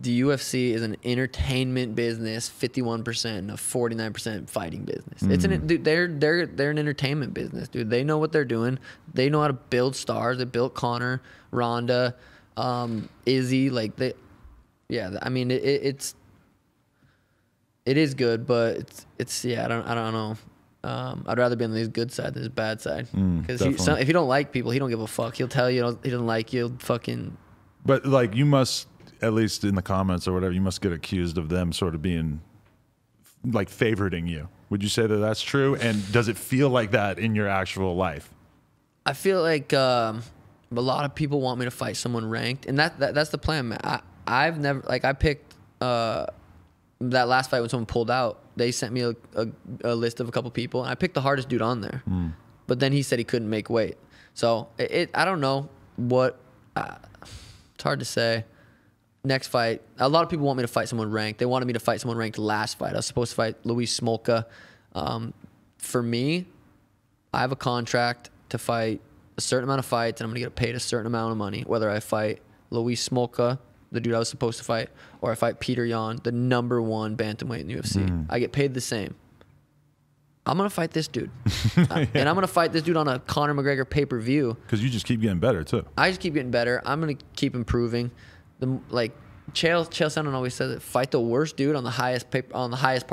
the UFC is an entertainment business, 51%, a 49% fighting business. It's an dude, they're an entertainment business, dude. They know what they're doing. They know how to build stars. They built Conor, Ronda, Izzy. Like they, yeah. I mean, it is good, but it's yeah. I don't know. I'd rather be on the good side than his bad side. Because if you don't like people, he don't give a fuck. He'll tell you he doesn't like you. Fucking. But like you must, at least in the comments or whatever, you must get accused of them sort of being like favoriting you. Would you say that that's true? And does it feel like that in your actual life? I feel like a lot of people want me to fight someone ranked, and that's the plan, man. I've never like I picked that last fight when someone pulled out. They sent me a list of a couple people, and I picked the hardest dude on there. But then he said he couldn't make weight. So I don't know what. It's hard to say. Next fight, a lot of people want me to fight someone ranked. They wanted me to fight someone ranked last fight. I was supposed to fight Luis Smolka. For me, I have a contract to fight a certain amount of fights, and I'm gonna get paid a certain amount of money, whether I fight Luis Smolka, the dude I was supposed to fight, or I fight Petr Yan, the #1 bantamweight in the UFC. I get paid the same. I'm going to fight this dude. And I'm going to fight this dude on a Conor McGregor pay-per-view. Because you just keep getting better, too. I just keep getting better. I'm going to keep improving. Like, Chael Sonnen always says it, fight the worst dude on the highest part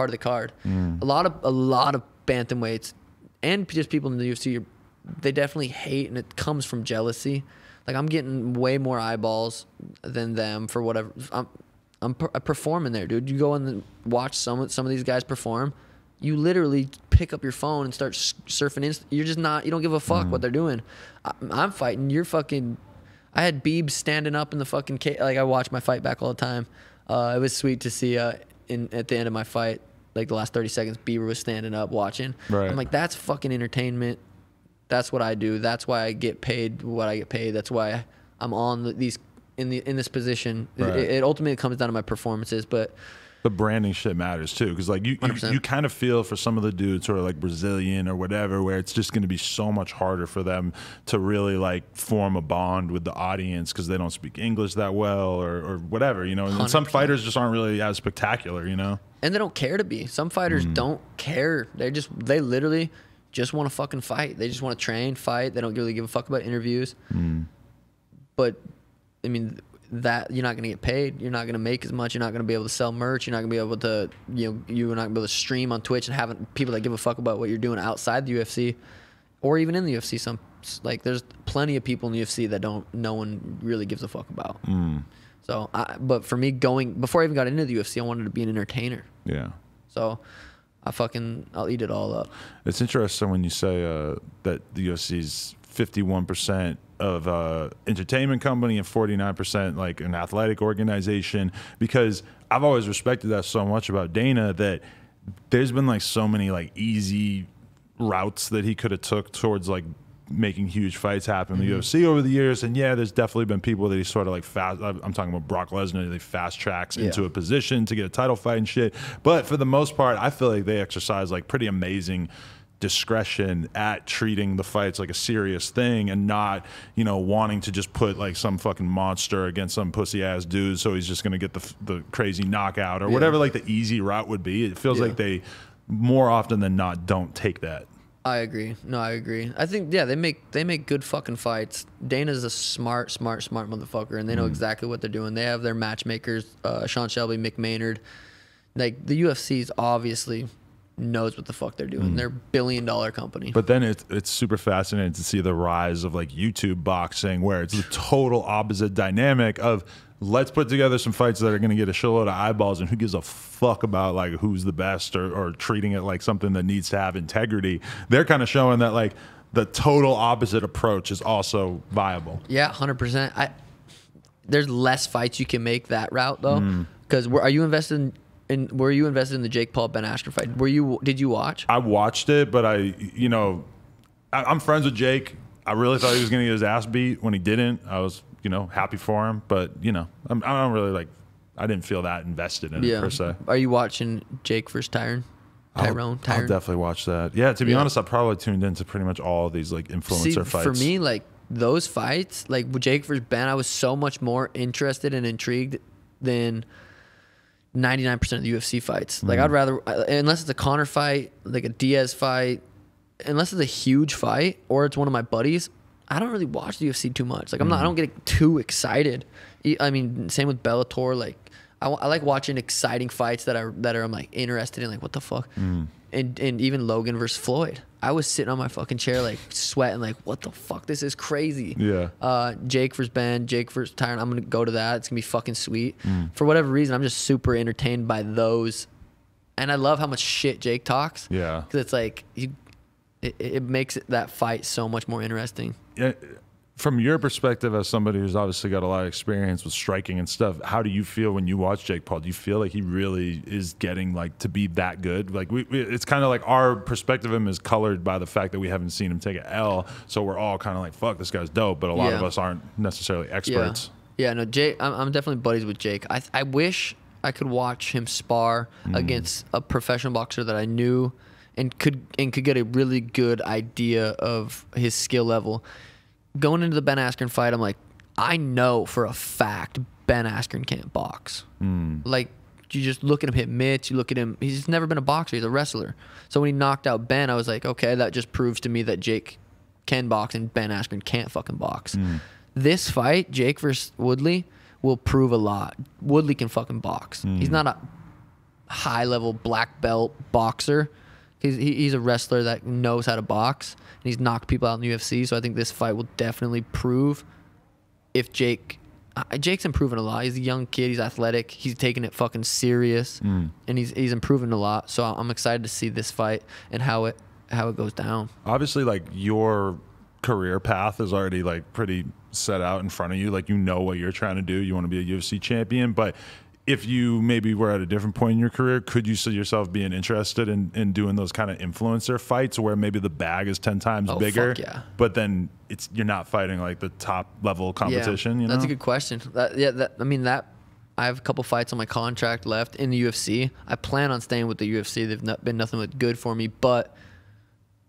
of the card. A lot of bantamweights and just people in the UFC, they definitely hate, and it comes from jealousy. Like, I'm getting way more eyeballs than them for whatever. I perform in there, dude. You go and watch some of these guys perform. You literally pick up your phone and start surfing. You're just not. You don't give a fuck what they're doing. I'm fighting. You're fucking. I had Beeb standing up in the fucking cage. Like, I watch my fight back all the time. It was sweet to see. At the end of my fight, like the last 30 seconds, Bieber was standing up watching. Right. I'm like, that's fucking entertainment. That's what I do. That's why I get paid what I get paid. That's why I'm on in this position. Right. It ultimately comes down to my performances, but the branding shit matters too, because like you kind of feel for some of the dudes who are like Brazilian or whatever, where it's just going to be so much harder for them to really like form a bond with the audience because they don't speak English that well or whatever, you know. And some fighters just aren't really as spectacular, you know. And they don't care to be. Some fighters don't care. They literally just want to fucking fight. They just want to train, fight. They don't really give a fuck about interviews. But, I mean, that you're not going to get paid. You're not going to make as much. You're not going to be able to sell merch. You're not going to be able to, you know, you're not going to be able to stream on Twitch and have people that give a fuck about what you're doing outside the UFC or even in the UFC. Like, there's plenty of people in the UFC that no one really gives a fuck about. So, but for me before I even got into the UFC, I wanted to be an entertainer. Yeah. So I'll eat it all up. It's interesting when you say that the UFC's 51% of entertainment company and 49% like an athletic organization, because I've always respected that so much about Dana, that there's been like so many like easy routes that he could have took towards like making huge fights happen in the UFC over the years. And yeah, there's definitely been people that he sort of like fast, I'm talking about Brock Lesnar, they fast tracks into a position to get a title fight and shit. But for the most part, I feel like they exercise like pretty amazing discretion at treating the fights like a serious thing, and not, you know, wanting to just put like some fucking monster against some pussy ass dude, so he's just gonna get the crazy knockout or whatever like the easy route would be. It feels like they more often than not don't take that. I agree. No, I agree. I think they make good fucking fights. Dana's a smart motherfucker, and they know exactly what they're doing. They have their matchmakers, Sean Shelby, Mick Maynard. Like the UFC's obviously knows what the fuck they're doing. They're a $billion company. But then it's super fascinating to see the rise of like YouTube boxing, where it's the total opposite dynamic of let's put together some fights that are going to get a shitload of eyeballs, and who gives a fuck about like who's the best, or treating it like something that needs to have integrity. They're kind of showing that like the total opposite approach is also viable. Yeah, 100%. There's less fights you can make that route though, because are you invested in? And were you invested in the Jake Paul Ben Askren fight? Did you watch? I watched it, but I'm friends with Jake. I really thought he was going to get his ass beat. When he didn't, I was, you know, happy for him. But you know, I don't really like. I didn't feel that invested in it per se. Are you watching Jake versus Tyron? I'll definitely watch that. Yeah, to be honest, I probably tuned into pretty much all of these like influencer fights. For me, like those fights, like Jake versus Ben, I was so much more interested and intrigued than 99% of the UFC fights. Like I'd rather, unless it's a Conor fight, like a Diaz fight, unless it's a huge fight or it's one of my buddies, I don't really watch the UFC too much. Like I'm not, I don't get too excited. I mean, same with Bellator. Like I like watching exciting fights that I'm like interested in. Like what the fuck? And even Logan versus Floyd, I was sitting on my fucking chair like sweating, like what the fuck? This is crazy. Yeah. Jake versus Ben, Jake versus Tyron, I'm gonna go to that. It's gonna be fucking sweet. For whatever reason, I'm just super entertained by those, and I love how much shit Jake talks. Yeah. Because it's like it makes that fight so much more interesting. Yeah. From your perspective, as somebody who's obviously got a lot of experience with striking and stuff, how do you feel when you watch Jake Paul? Do you feel like he really is getting like to be that good? Like it's kind of like our perspective of him is colored by the fact that we haven't seen him take an L, so we're all kind of like, fuck, this guy's dope, but a lot of us aren't necessarily experts. Yeah, no, Jake, I'm definitely buddies with Jake. I wish I could watch him spar against a professional boxer that I knew and could get a really good idea of his skill level. Going into the Ben Askren fight, I'm like, I know for a fact Ben Askren can't box. Like, you just look at him hit mitts, you look at him, he's never been a boxer, he's a wrestler. So when he knocked out Ben, I was like, okay, that just proves to me that Jake can box and Ben Askren can't fucking box. This fight, Jake versus Woodley, will prove a lot. Woodley can fucking box. He's not a high-level black belt boxer. He's a wrestler that knows how to box, and he's knocked people out in the UFC. So I think this fight will definitely prove if Jake's improving a lot. He's a young kid. He's athletic. He's taking it fucking serious, and he's improving a lot. So I'm excited to see this fight and how it goes down. Obviously, like your career path is already like pretty set out in front of you. Like you know what you're trying to do. You want to be a UFC champion, but if you maybe were at a different point in your career, could you see yourself being interested in doing those kind of influencer fights where maybe the bag is 10 times bigger, but then you're not fighting like the top level competition? Yeah, you know? That's a good question. I have a couple fights on my contract left in the UFC. I plan on staying with the UFC. They've been nothing but good for me, but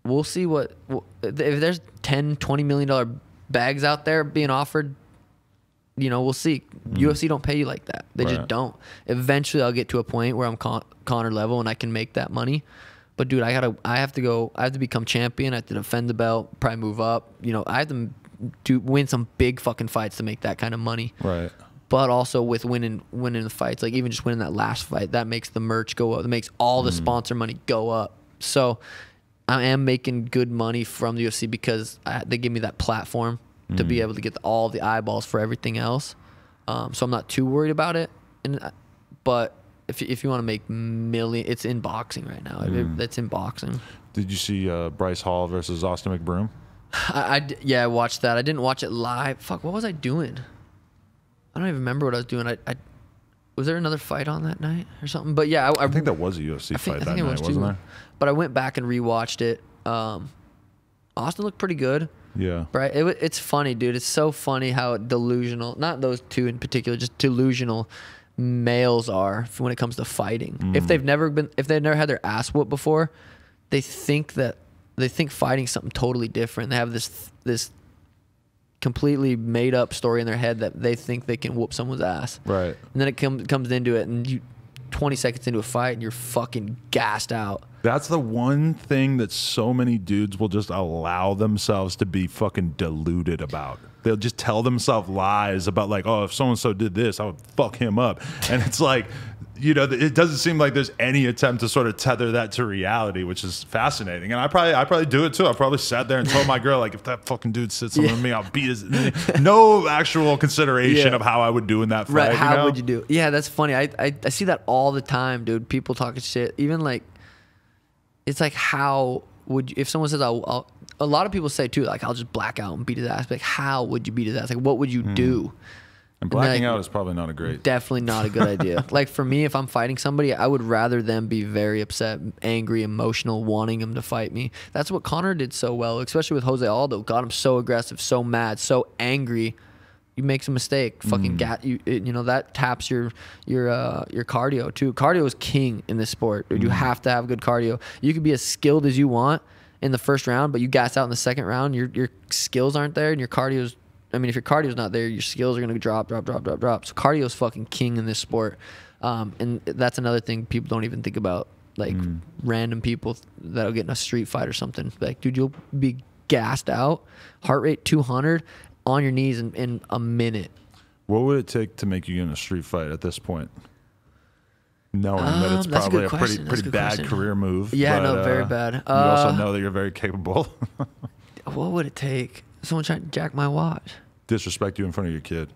we'll see what, if there's $10, $20 million bags out there being offered, you know, we'll see. UFC don't pay you like that. They just don't. Eventually, I'll get to a point where I'm Conor level and I can make that money. But dude, I have to become champion. I have to defend the belt. Probably move up. You know, I have to win some big fucking fights to make that kind of money. Right. But also with winning the fights, like even just winning that last fight, that makes the merch go up. That makes all the sponsor money go up. So I am making good money from the UFC because they give me that platform to be able to get all the eyeballs for everything else. So I'm not too worried about it. But if you want to make million, it's in boxing right now. That's in boxing. Did you see Bryce Hall versus Austin McBroom? Yeah, I watched that. I didn't watch it live. Fuck, what was I doing? I don't even remember what I was doing. I was there another fight on that night or something? But yeah, I think that was a UFC fight that night, wasn't there? But I went back and rewatched it. Austin looked pretty good. Yeah. Right. It's funny, dude. It's so funny how delusional, not those two in particular, just delusional males are when it comes to fighting. Mm. If they've never had their ass whooped before, they think that fighting's something totally different. They have this completely made up story in their head that they think they can whoop someone's ass. Right. And then it comes into it, and you 20 seconds into a fight and you're fucking gassed out. That's the one thing that so many dudes will just allow themselves to be fucking deluded about. They'll just tell themselves lies about, like, oh, if so-and-so did this, I would fuck him up. And it's like, you know, it doesn't seem like there's any attempt to sort of tether that to reality, which is fascinating. And I probably do it too. I probably sat there and told my girl, like, if that fucking dude sits on me, I'll beat his... No actual consideration of how I would do in that fight. Right, how would you do? Yeah, that's funny. I see that all the time, dude. People talking shit. Even, like, it's like, how would you... If someone says, a lot of people say, too, like, I'll just black out and beat his ass. Like, how would you beat his ass? Like, what would you do? And blacking out is probably not a great... Definitely not a good idea. Like, for me, if I'm fighting somebody, I would rather them be very upset, angry, emotional, wanting them to fight me. That's what Conor did so well, especially with Jose Aldo. Got him so aggressive, so mad, so angry. You make a mistake, fucking you know, that taps your cardio, too. Cardio is king in this sport. Dude. You have to have good cardio. You can be as skilled as you want in the first round, but you gas out in the second round, your skills aren't there, and your cardio's... I mean, if your cardio's not there, your skills are going to drop. So cardio's fucking king in this sport. And that's another thing people don't even think about, like random people that'll get in a street fight or something. Like, dude, you'll be gassed out, heart rate 200, on your knees in a minute. What would it take to make you get in a street fight at this point? Knowing that it's probably a pretty bad career move. Yeah, but, no, very bad. You also know that you're very capable. What would it take? Someone trying to jack my watch. Disrespect you in front of your kid.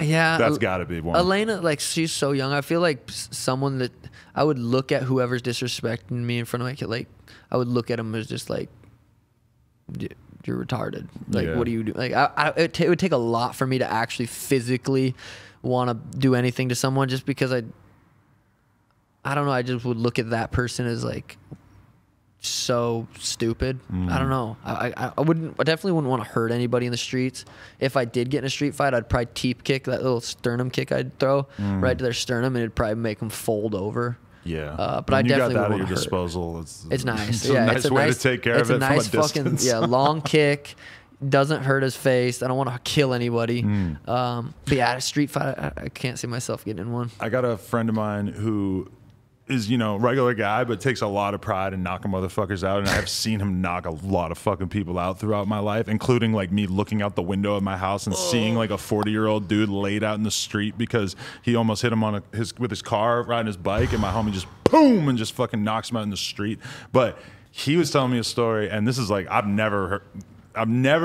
Yeah. That's got to be one. Elena, like, she's so young. I feel like someone that I would look at whoever's disrespecting me in front of my kid, like, I would look at him as just like, you're retarded. Like, what do you do? Like, it would take a lot for me to actually physically want to do anything to someone, just because I don't know. I just would look at that person as, like, so stupid. I don't know. I definitely wouldn't want to hurt anybody in the streets. If I did get in a street fight, I'd probably teep kick, that little sternum kick I'd throw right to their sternum, and it'd probably make them fold over. Yeah, but I definitely got that at your disposal. It's nice. It's a nice way to take care of it. It's a nice fucking long kick. Doesn't hurt his face. I don't want to kill anybody. But yeah, a street fight, I can't see myself getting in one. I got a friend of mine who is, you know, regular guy, but takes a lot of pride in knocking motherfuckers out. And I've seen him knock a lot of fucking people out throughout my life, including, like, me looking out the window of my house and seeing, like, a 40-year-old dude laid out in the street because he almost hit him on with his car, riding his bike, and my homie just boom and just fucking knocks him out in the street. But he was telling me a story, and this is, like, I've never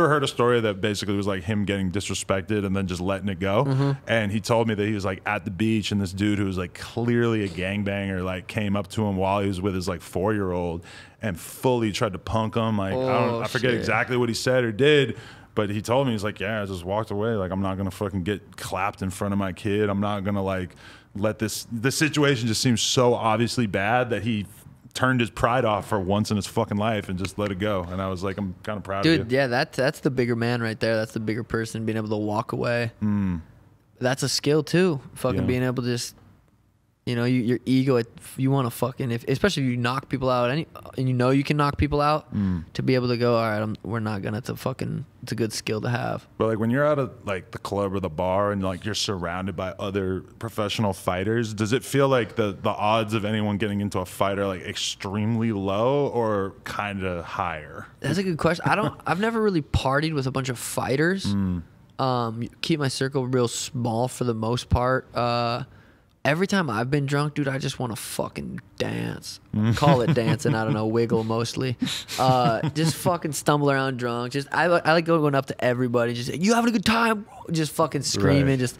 heard a story that basically was like him getting disrespected and then just letting it go. And he told me that he was, like, at the beach, and this dude who was, like, clearly a gangbanger, like, came up to him while he was with his, like, 4-year-old and fully tried to punk him. Like, I forget exactly what he said or did, but he told me, he's like, yeah, I just walked away. Like, I'm not going to fucking get clapped in front of my kid. I'm not going to, like, let this situation just seems so obviously bad that he turned his pride off for once in his fucking life and just let it go. And I was like, I'm kind of proud of you. Dude, yeah, that's the bigger man right there. That's the bigger person, being able to walk away. That's a skill, too. Fucking being able to just, you know, your ego, you want to fucking, especially if you knock people out, and you know you can knock people out, to be able to go, all right, we're not going to, it's a good skill to have. But, like, when you're out of, like, the club or the bar and, like, you're surrounded by other professional fighters, does it feel like the odds of anyone getting into a fight are, like, extremely low or kind of higher? That's a good question. I've never really partied with a bunch of fighters. Keep my circle real small for the most part. Every time I've been drunk, dude, I just want to fucking dance. Call it dancing. I don't know, wiggle mostly. Just fucking stumble around drunk. I like going up to everybody, just, you having a good time? Just fucking screaming. Just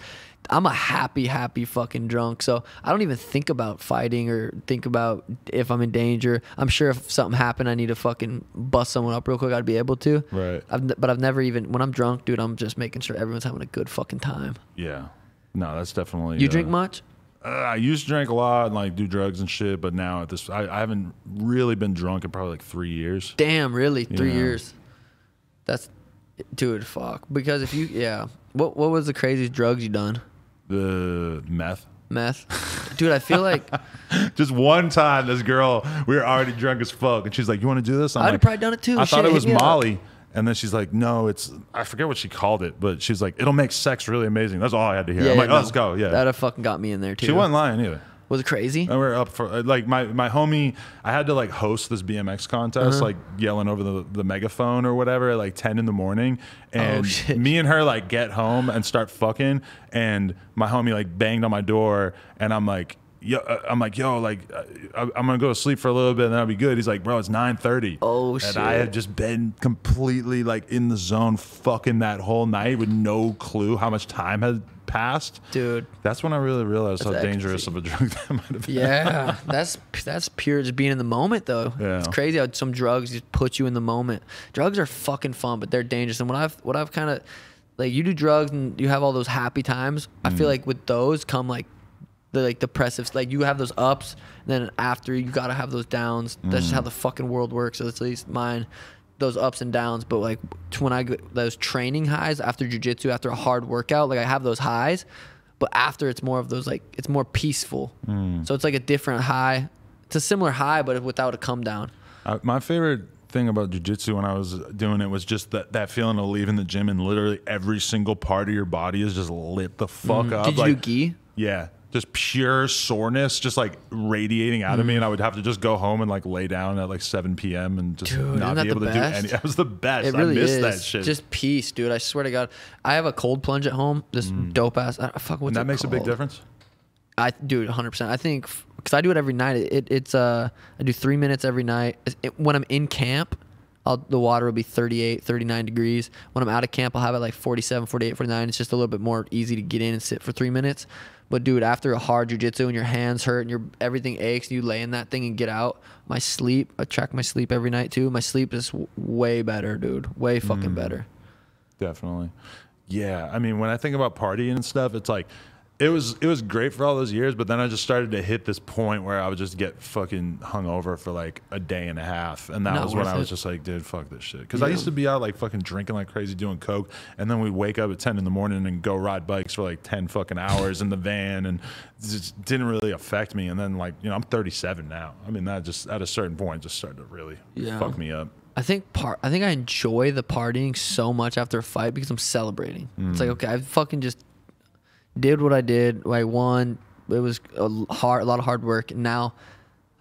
I'm a happy fucking drunk. So I don't even think about fighting or think about if I'm in danger. I'm sure if something happened, I need to fucking bust someone up real quick, I'd be able to. Right. But I've never even, when I'm drunk, dude, I'm just making sure everyone's having a good fucking time. Yeah. No, that's definitely. You drink much? I used to drink a lot and like do drugs and shit, but now at this, I haven't really been drunk in probably like 3 years. Damn, really? Three years. That's, dude, fuck. Because if you, yeah. What was the craziest drugs you done? The meth. Meth, dude. I feel like just one time this girl, we were already drunk as fuck, and she's like, "You want to do this?" I'd have probably done it too. I thought it was Molly. And then she's like, no, it's, I forget what she called it, but she's like, it'll make sex really amazing. That's all I had to hear. Yeah, I'm like, oh, no, let's go. Yeah. That fucking got me in there too. She wasn't lying either. Was it crazy? And we were up for, like, my homie, I had to like host this BMX contest, like yelling over the megaphone or whatever at like 10 in the morning. And me and her like get home and start fucking. And my homie like banged on my door and I'm like, yo, like, I'm going to go to sleep for a little bit and then I'll be good. He's like, bro, it's 9:30. Oh, shit. And I had just been completely, like, in the zone fucking that whole night with no clue how much time had passed. Dude. That's when I really realized how dangerous of a drug that might have been. Yeah. That's pure just being in the moment, though. Yeah. It's crazy how some drugs just put you in the moment. Drugs are fucking fun, but they're dangerous. And what I've kind of, like, you do drugs and you have all those happy times. I feel like with those come, like, depressive, like you have those ups, and then after you gotta have those downs. That's just how the fucking world works. So it's at least mine, those ups and downs. But like when I get those training highs after jujitsu, after a hard workout, like I have those highs, but after it's more of those, like it's more peaceful. So it's like a different high. It's a similar high, but without a come down. My favorite thing about jiu-jitsu when I was doing it was just that feeling of leaving the gym and literally every single part of your body is just lit the fuck up. Did you do gi? Yeah. Just pure soreness, just like radiating out of me, and I would have to just go home and like lay down at like 7 p.m. and just not be able to do any. That was the best. It really is. I miss that shit. Just peace, dude. I swear to God, I have a cold plunge at home. This dope ass. Fuck, what's that makes called? A big difference. I do it 100%. I think because I do it every night. I do 3 minutes every night. When I'm in camp, the water will be 38, 39 degrees. When I'm out of camp, I'll have it like 47, 48, 49. It's just a little bit more easy to get in and sit for 3 minutes. But dude, after a hard jiu-jitsu and your hands hurt and everything aches, and you lay in that thing and get out. My sleep, I track my sleep every night too. My sleep is way better, dude. Way fucking better. Definitely. Yeah, I mean, when I think about partying and stuff, it's like it was great for all those years, but then I just started to hit this point where I would just get fucking hungover for like a day and a half, and that was when I was just like, dude, fuck this shit. Because I used to be out like fucking drinking like crazy, doing coke, and then we'd wake up at 10 in the morning and go ride bikes for like 10 fucking hours in the van, and it just didn't really affect me. And then, like, you know, I'm 37 now. I mean, that just at a certain point just started to really fuck me up. I think I enjoy the partying so much after a fight because I'm celebrating. It's like, okay, I fucking just did what I did. I won. It was a lot of hard work. And now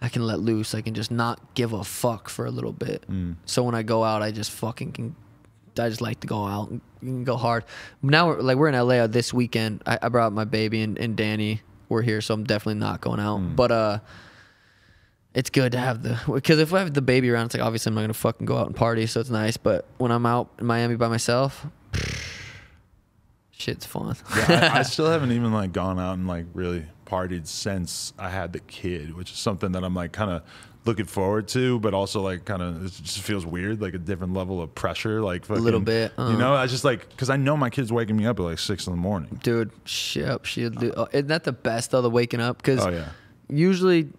I can let loose. I can just not give a fuck for a little bit. So when I go out, I just fucking can. I just like to go out and go hard. Now we're in LA this weekend. I brought my baby and Danny. We're here, so I'm definitely not going out. But it's good to have because if I have the baby around, it's like obviously I'm not gonna fucking go out and party. So it's nice. But when I'm out in Miami by myself, shit's fun. Yeah, I still haven't even like gone out and like really partied since I had the kid, which is something that I'm like kind of looking forward to, but also like kind of, it just feels weird, like a different level of pressure, like fucking, a little bit, you know. I just like, because I know my kid's waking me up at like 6 in the morning, dude. Isn't that the best though, the waking up? Because usually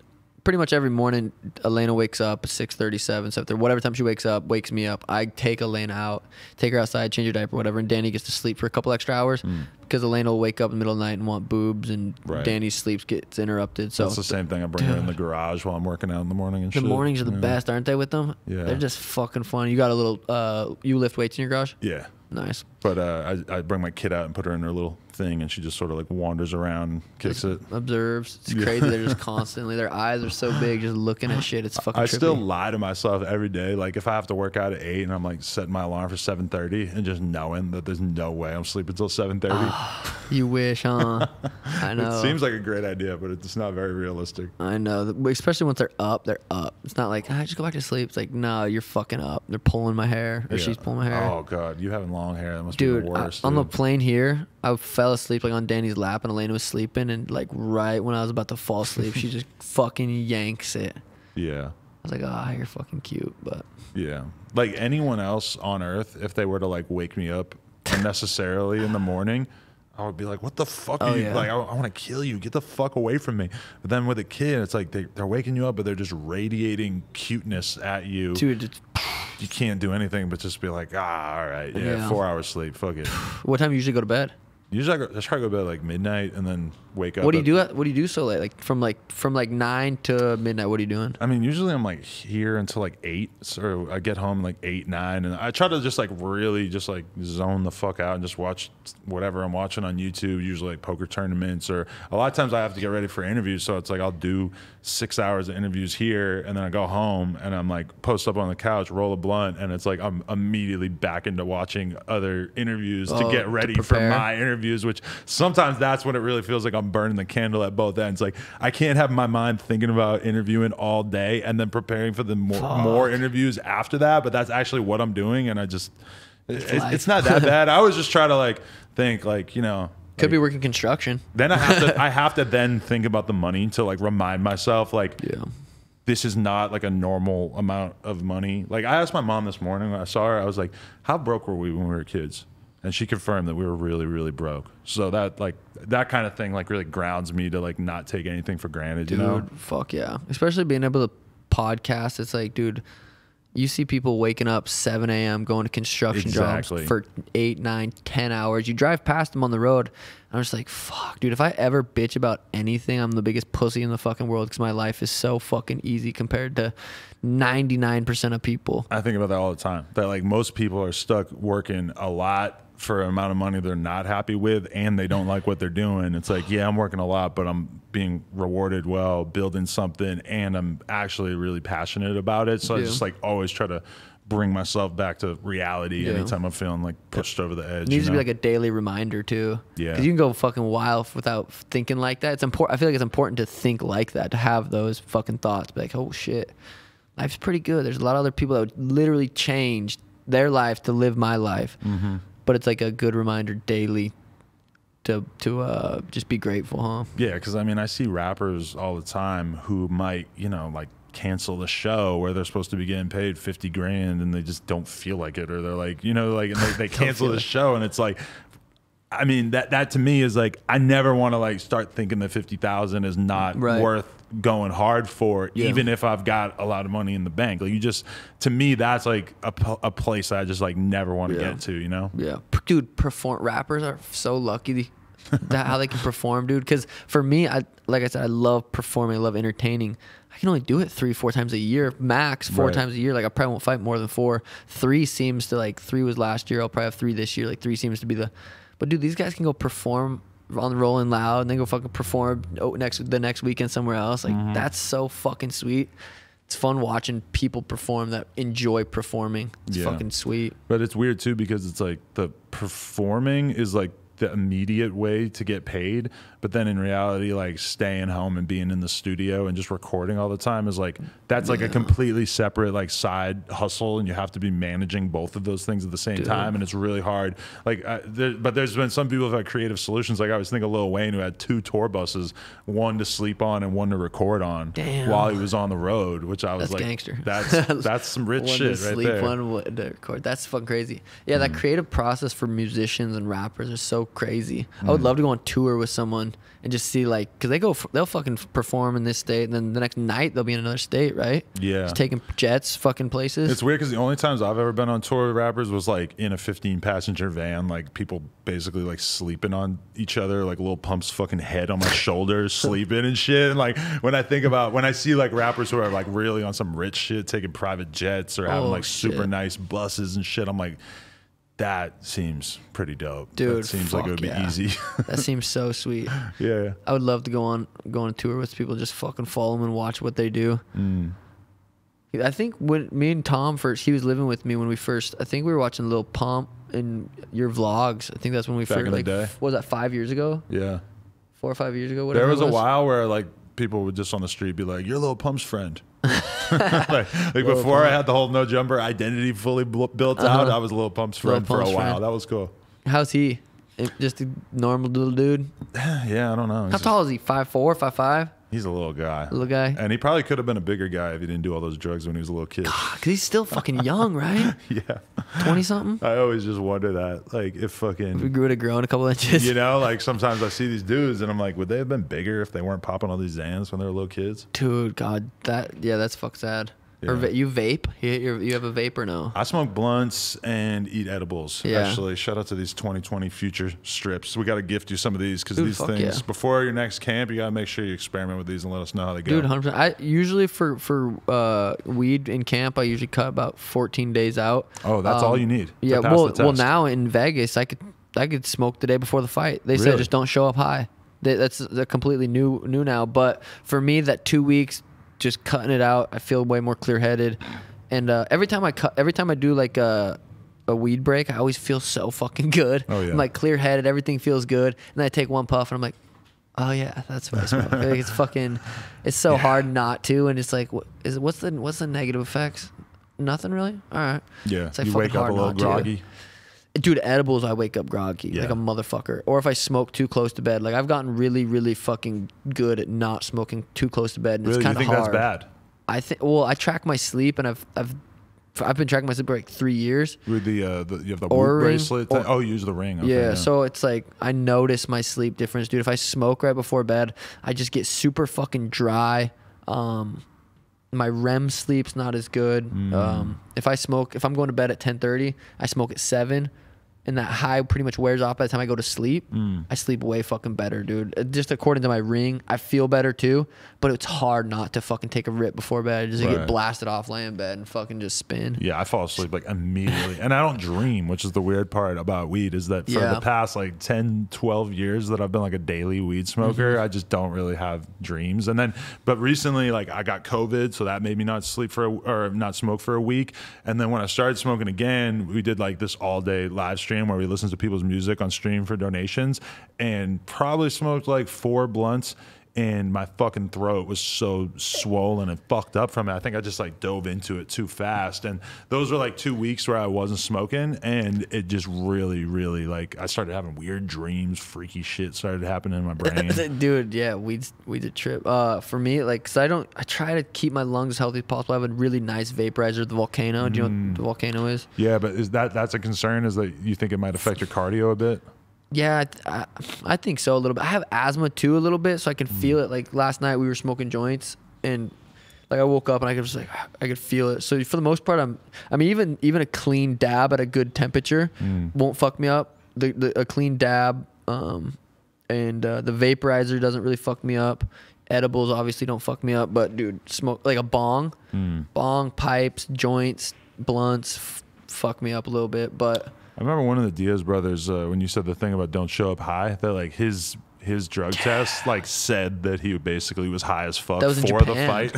pretty much every morning Elena wakes up at 6:37, 7:30, whatever time she wakes up, wakes me up. I take Elena out, take her outside, change her diaper, whatever, and Danny gets to sleep for a couple extra hours because Elena will wake up in the middle of the night and want boobs, and Danny's sleep gets interrupted. So that's the same thing. I bring her in the garage while I'm working out in the morning and shit. The mornings are the best, aren't they, with them? Yeah. They're just fucking fun. You got a little, you lift weights in your garage? Yeah. Nice. But I bring my kid out and put her in her little thing, and she just sort of like wanders around and kicks it. Observes. It's crazy. They're just constantly, their eyes are so big, just looking at shit. It's fucking trippy. I still lie to myself every day. Like if I have to work out at 8 and I'm like setting my alarm for 7:30 and just knowing that there's no way I'm sleeping till 7:30. You wish, huh? I know. It seems like a great idea, but it's not very realistic. I know. Especially once they're up, they're up. It's not like, I just go back to sleep. It's like, no, you're fucking up. They're pulling my hair, or she's pulling my hair. Oh, God. You having long hair. That must be the worst. On the plane here, I fell asleep like on Danny's lap, and Elena was sleeping, and like right when I was about to fall asleep, she just fucking yanks it. Yeah. I was like, ah, oh, you're fucking cute, but yeah, like anyone else on earth, if they were to like wake me up unnecessarily in the morning, I would be like, what the fuck are you? Yeah. Like, I want to kill you. Get the fuck away from me. But then with a kid, it's like they're waking you up, but they're just radiating cuteness at you. Dude, it's... you can't do anything but just be like, ah, all right, yeah, yeah. 4 hours sleep, fuck it. What time do you usually go to bed? Usually I try to go to bed like midnight and then wake up. What do you do? What do you do so late? Like from 9 to midnight. What are you doing? I mean, usually I'm like here until like 8. So I get home like 8, 9, and I try to just like really just like zone the fuck out and just watch whatever I'm watching on YouTube. Usually like poker tournaments, or a lot of times I have to get ready for interviews. So it's like I'll do 6 hours of interviews here, and then I go home and I'm like post up on the couch, roll a blunt, and it's like I'm immediately back into watching other interviews to get ready for my interview. Which sometimes that's when it really feels like I'm burning the candle at both ends. Like I can't have my mind thinking about interviewing all day and then preparing for the more interviews after that. But that's actually what I'm doing, and I just it's not that bad. I always just try to like think like, you know, could be working construction. Then I have to then think about the money to like remind myself like, yeah, this is not like a normal amount of money. Like I asked my mom this morning when I saw her, I was like, how broke were we when we were kids? And she confirmed that we were really, really broke. So that like that kind of thing like really grounds me to like not take anything for granted. Dude, you know? Fuck yeah. Especially being able to podcast. It's like, dude, you see people waking up 7 a.m. going to construction jobs for 8, 9, 10 hours. You drive past them on the road. I'm just like, fuck, dude, if I ever bitch about anything, I'm the biggest pussy in the fucking world, because my life is so fucking easy compared to 99% of people. I think about that all the time. That like most people are stuck working a lot for an amount of money they're not happy with, and they don't like what they're doing. It's like, yeah, I'm working a lot, but I'm being rewarded well, building something, and I'm actually really passionate about it. So I just like always try to bring myself back to reality anytime I'm feeling like pushed over the edge. It needs to be like a daily reminder too. Yeah, because you can go fucking wild without thinking like that. It's important. I feel like it's important to think like that, to have those fucking thoughts. Be like, oh shit, life's pretty good. There's a lot of other people that would literally change their life to live my life. Mm-hmm. But it's like a good reminder daily to just be grateful, huh? Yeah, because I mean, I see rappers all the time who might, you know, like cancel the show where they're supposed to be getting paid 50 grand and they just don't feel like it, or they're like, you know, like, and they cancel the show, and it's like, I mean, that to me is like, I never want to like start thinking that 50,000 is not worth going hard for, even if I've got a lot of money in the bank. Like you just, to me, that's like a place I just like never want to get to, you know? Yeah. Dude, rappers are so lucky that how they can perform, dude. Because for me, like I said, I love performing. I love entertaining. I can only do it 3, 4 times a year, max 4 times a year. Like I probably won't fight more than 4. 3 seems to like, 3 was last year. I'll probably have 3 this year. Like 3 seems to be the, but dude, these guys can go perform on Rolling Loud and then go fucking perform the next weekend somewhere else. Like that's so fucking sweet. It's fun watching people perform that enjoy performing. It's fucking sweet. But it's weird too, because it's like the performing is like the immediate way to get paid, but then in reality, like staying home and being in the studio and just recording all the time is like, that's like a completely separate like side hustle, and you have to be managing both of those things at the same time, and it's really hard. Like but there's been some people who've had creative solutions. Like I always think of Lil Wayne, who had 2 tour buses, one to sleep on and one to record on while he was on the road, which I was like, gangster. That's some rich shit right there. One to record. That's fucking crazy. Yeah, that creative process for musicians and rappers is so crazy. I would love to go on tour with someone and just see like, because they'll fucking perform in this state, and then the next night they'll be in another state, right? Yeah, just taking jets fucking places. It's weird, because the only times I've ever been on tour with rappers was like in a 15-passenger van, like people basically like sleeping on each other, like Lil Pump's fucking head on my shoulders sleeping and shit. And like when I think about, when I see like rappers who are like really on some rich shit taking private jets or having like super nice buses and shit, I'm like, that seems pretty dope. Dude, that seems like it would be easy. That seems so sweet. Yeah. I would love to go on a tour with people, just fucking follow them and watch what they do. I think when me and Tom first, he was living with me when we first, I think we were watching Lil Pump in your vlogs. I think that's when we first, like, what was that, 5 years ago? Yeah. 4 or 5 years ago, whatever. There was a while where like people would just on the street be like, you're Lil Pump's friend. like Lil Pump. I had the whole No Jumper identity fully built out, I was Lil Pump's friend for a while. That was cool. How's he? Just a normal little dude? Yeah, I don't know. He's How tall is he? 5'4", 5'5"? He's a little guy. Little guy. And he probably could have been a bigger guy if he didn't do all those drugs when he was a little kid. God, because he's still fucking young, right? Yeah. 20-something? I always just wonder that. Like, if fucking... If we grew to grow in a couple inches. You know, like, sometimes I see these dudes, and I'm like, would they have been bigger if they weren't popping all these Xans when they were little kids? Dude, God, that... Yeah, that's fuck sad. Yeah. Or you vape? You have a vape or no? I smoke blunts and eat edibles, actually. Shout out to these 2020 future strips. We got to gift you some of these because these things, before your next camp, you got to make sure you experiment with these and let us know how they go. Dude, 100%. I usually, for weed in camp, I usually cut about 14 days out. Oh, that's all you need. Yeah, well, now in Vegas, I could smoke the day before the fight. They said just don't show up high. That's completely new now. But for me, that 2 weeks... Just cutting it out, I feel way more clear-headed, and every time I do like a weed break, I always feel so fucking good. Oh, yeah. I'm like clear-headed, everything feels good, and then I take one puff, and I'm like, oh yeah, that's what I smoke. Like, it's fucking, it's so hard not to, and it's like, what's the negative effects? Nothing really. All right. Yeah. It's like you wake up a little groggy. Dude, edibles, I wake up groggy like a motherfucker. Or if I smoke too close to bed. Like, I've gotten really, really fucking good at not smoking too close to bed. And it's kind of hard. You think that's bad? I think, well, I track my sleep, and I've been tracking my sleep for like 3 years. With the you have the bracelet thing? Oh, you use the ring. Okay, yeah, so it's like I notice my sleep difference. Dude, if I smoke right before bed, I just get super fucking dry. My REM sleep's not as good. If I smoke, if I'm going to bed at 10:30, I smoke at 7, and that high pretty much wears off by the time I go to sleep. I sleep way fucking better, dude. Just according to my ring, I feel better too, but it's hard not to fucking take a rip before bed. I just get blasted off, lay in bed, and fucking just spin. Yeah, I fall asleep like immediately. And I don't dream, which is the weird part about weed, is that for the past like 10, 12 years that I've been like a daily weed smoker, I just don't really have dreams. And then, but recently, like I got COVID, so that made me not sleep for, or not smoke for a week. And then when I started smoking again, we did like this all day live stream where we listen to people's music on stream for donations, and probably smoked like 4 blunts, and my fucking throat was so swollen and fucked up from it. I think I just like dove into it too fast, and those were like 2 weeks where I wasn't smoking, and it just really, really, like, I started having weird dreams, freaky shit started happening in my brain. Dude, yeah, weed's a trip. For me, like, because I try to keep my lungs as healthy as possible. I have a really nice vaporizer, the Volcano. Do you know what the Volcano is? Yeah, but is that's a concern, is that you think it might affect your cardio a bit? Yeah, I think so a little bit. I have asthma too a little bit, so I can feel it. Like last night we were smoking joints, and like I woke up and I could just like I could feel it. So for the most part, I mean even a clean dab at a good temperature won't fuck me up. A clean dab the vaporizer doesn't really fuck me up. Edibles obviously don't fuck me up, but dude, smoke like a bong, pipes, joints, blunts fuck me up a little bit, but. I remember one of the Diaz brothers when you said the thing about don't show up high. That like his drug test like said that he basically was high as fuck for the fight.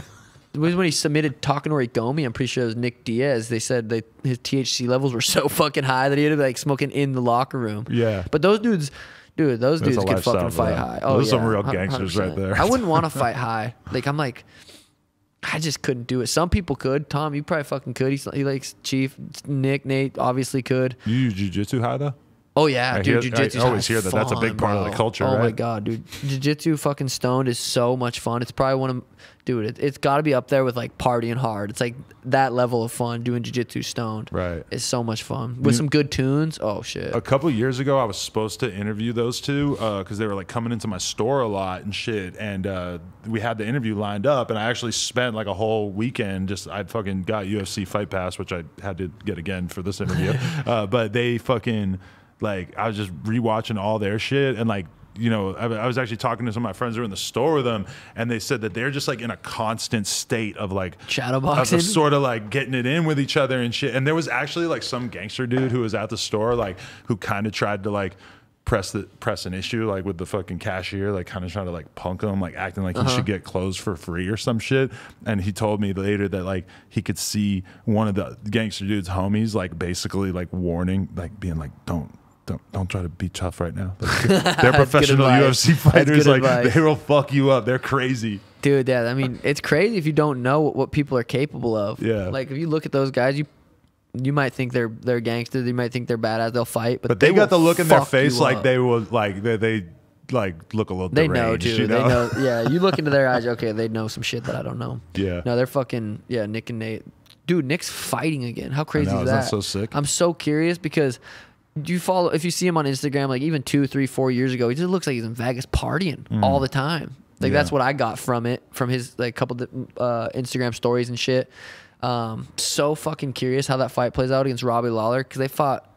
It was when he submitted Takanori Gomi. I'm pretty sure it was Nick Diaz. They said that his THC levels were so fucking high that he had to be like smoking in the locker room. Yeah, but those dudes. Dude, those dudes could fucking fight high. Oh, those are some real gangsters 100%. Right there. I wouldn't want to fight high. Like I'm like. I just couldn't do it. Some people could. Tom, you probably fucking could. He likes Chief. Nick, Nate obviously could. You use jiu-jitsu high though? Oh yeah, dude, jiu-jitsu. I always hear that. That's a big part of the culture, right? Oh my God, dude. Jiu-jitsu fucking stoned is so much fun. It's probably one of... Dude, it's got to be up there with like partying hard. It's like that level of fun doing jiu-jitsu stoned. Right. It's so much fun. With some good tunes. Oh, shit. A couple of years ago, I was supposed to interview those two because they were like coming into my store a lot and shit. And we had the interview lined up. And I actually spent like a whole weekend just, I fucking got UFC Fight Pass, which I had to get again for this interview. But they fucking, like, I was just rewatching all their shit and like, you know, I was actually talking to some of my friends who were in the store with them, and they said that they're just like in a constant state of like shadow boxing, of sort of like getting it in with each other and shit. And there was actually like some gangster dude who was at the store, like who kind of tried to like press an issue like with the fucking cashier, like kind of trying to like punk him, like acting like he should get clothes for free or some shit. And he told me later that like he could see one of the gangster dude's homies like basically like warning, like being like, don't try to be tough right now. They're professional UFC fighters. Like advice. They will fuck you up. They're crazy. Dude, yeah, I mean, it's crazy if you don't know what people are capable of. Yeah. Like if you look at those guys, you you might think they're gangsters, you might think they're badass, they'll fight, but they got the look in their face like they will, like they look a little deranged. They know, dude. You know? They know. Yeah, you look into their eyes. Okay, they know some shit that I don't know. Yeah. No, they're fucking Nick and Nate. Dude, Nick's fighting again. How crazy is that? That's so sick. I'm so curious because you follow, if you see him on Instagram, like even 2, 3, 4 years ago, he just looks like he's in Vegas partying all the time. Like that's what I got from it, from his like couple Instagram stories and shit. So fucking curious how that fight plays out against Robbie Lawler, because they fought.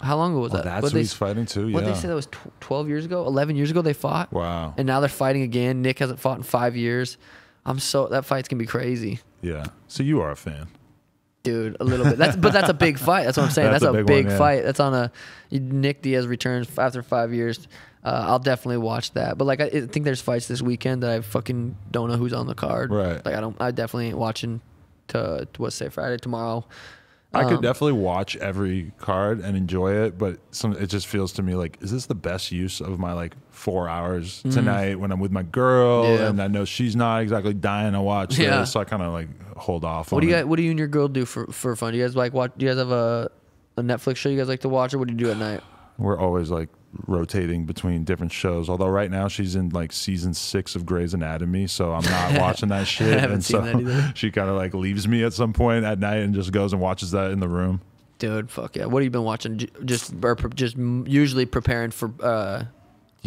How long ago was that? That's who he's fighting too. Yeah. What they say that was 12 years ago, 11 years ago they fought. Wow. And now they're fighting again. Nick hasn't fought in 5 years. I'm so that fight's gonna be crazy. Yeah. So you are a fan. Dude, a little bit. That's but that's a big fight. That's what I'm saying. That's a big one, fight. That's on a Nick Diaz returns after 5 years. I'll definitely watch that. But like I think there's fights this weekend that I fucking don't know who's on the card. Right. Like I definitely ain't watching to what's say Friday tomorrow. I could definitely watch every card and enjoy it, but it just feels to me like, is this the best use of my like 4 hours tonight when I'm with my girl and I know she's not exactly dying to watch this, so I kind of like hold off. What do you guys, what do you and your girl do for fun? Do you guys like watch? Do you guys have a Netflix show you guys like to watch, or what do you do at night? We're always like rotating between different shows, although right now she's in like season 6 of Grey's Anatomy, so I'm not watching that shit. And so she kind of like leaves me at some point at night and just goes and watches that in the room. Dude, fuck yeah. What have you been watching? Just usually preparing for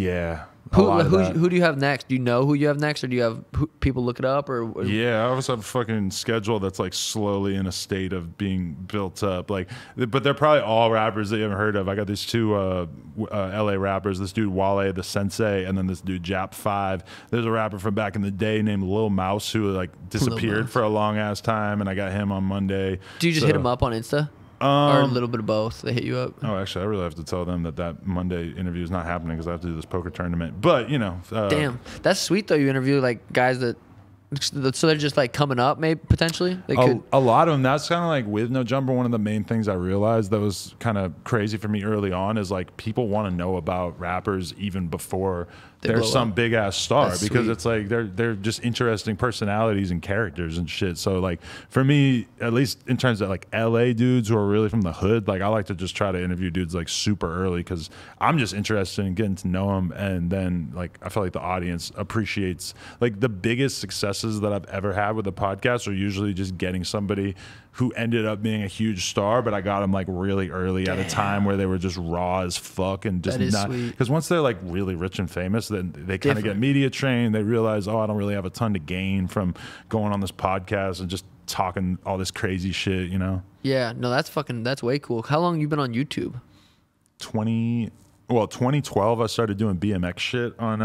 who do you have next? Do you know who you have next, or do you have people look it up? Or yeah, I always have a fucking schedule that's like slowly in a state of being built up. Like, but they're probably all rappers that you haven't heard of. I got these 2 LA rappers. This dude Wale the Sensei, and then this dude Jap 5. There's a rapper from back in the day named Lil Mouse who like disappeared for a long ass time, and I got him on Monday. Do you just hit him up on Insta? Or a little bit of both. They hit you up. Oh, actually, I really have to tell them that that Monday interview is not happening because I have to do this poker tournament. But, you know. Damn. That's sweet, though. You interview, like, guys that – so they're just, like, coming up maybe potentially? They could. A lot of them. That's kind of, like, with No Jumper, one of the main things I realized that was kind of crazy for me early on is, like, people want to know about rappers even before they're some big-ass star. That's because it's, like, they're just interesting personalities and characters and shit. So, like, for me, at least in terms of, like, L.A. dudes who are really from the hood, like, I like to just try to interview dudes, like, super early because I'm just interested in getting to know them. And then, like, I feel like the audience appreciates, like, the biggest successes that I've ever had with a podcast are usually just getting somebody who ended up being a huge star, but I got them like really early at a time where they were just raw as fuck and just not. Because once they're like really rich and famous, then they kind of get media trained. They realize, oh, I don't really have a ton to gain from going on this podcast and just talking all this crazy shit, you know? Yeah, no, that's fucking, that's way cool. How long you been on YouTube? 2012, I started doing BMX shit on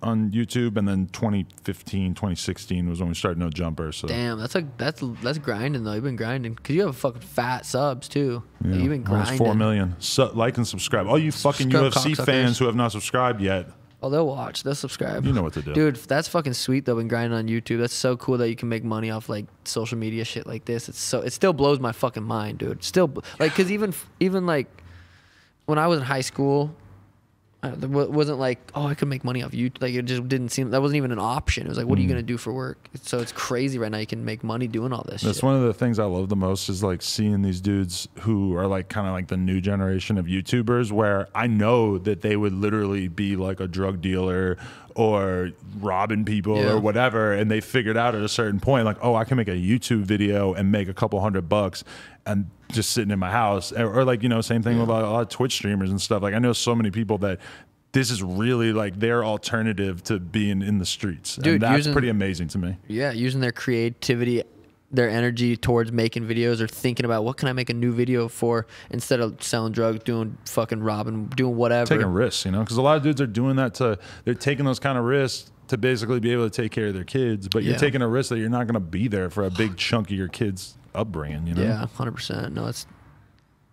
YouTube, and then 2015, 2016 was when we started No Jumper. So damn, that's like that's grinding though. You've been grinding because you have fucking fat subs too. Yeah, like, you've been grinding. Almost 4 million. Like and subscribe. All you fucking UFC fans who have not subscribed yet. Oh, they'll watch. They'll subscribe. You know what to do, dude. That's fucking sweet though. Been grinding on YouTube. That's so cool that you can make money off like social media shit like this. It's so it still blows my fucking mind, dude. Still like because even like. When I was in high school, it wasn't like, oh, I could make money off YouTube. Like, it just didn't seem, that wasn't even an option. It was like, what are you going to do for work? So it's crazy right now. You can make money doing all this. That's shit. One of the things I love the most is like seeing these dudes who are like kind of like the new generation of YouTubers where I know that they would literally be like a drug dealer or robbing people or whatever. And they figured out at a certain point, like, oh, I can make a YouTube video and make a couple $100 and just sitting in my house or like, you know, same thing with a lot of Twitch streamers and stuff. Like I know so many people that this is really like their alternative to being in the streets. Dude, and that's pretty amazing to me. Yeah. Using their creativity, their energy towards making videos or thinking about what can I make a new video for instead of selling drugs, doing fucking robbing, doing whatever. Taking risks, you know, because a lot of dudes are doing that to, they're taking those kind of risks to basically be able to take care of their kids, but you're taking a risk that you're not going to be there for a big chunk of your kids' upbringing, you know? Yeah, 100%. No, it's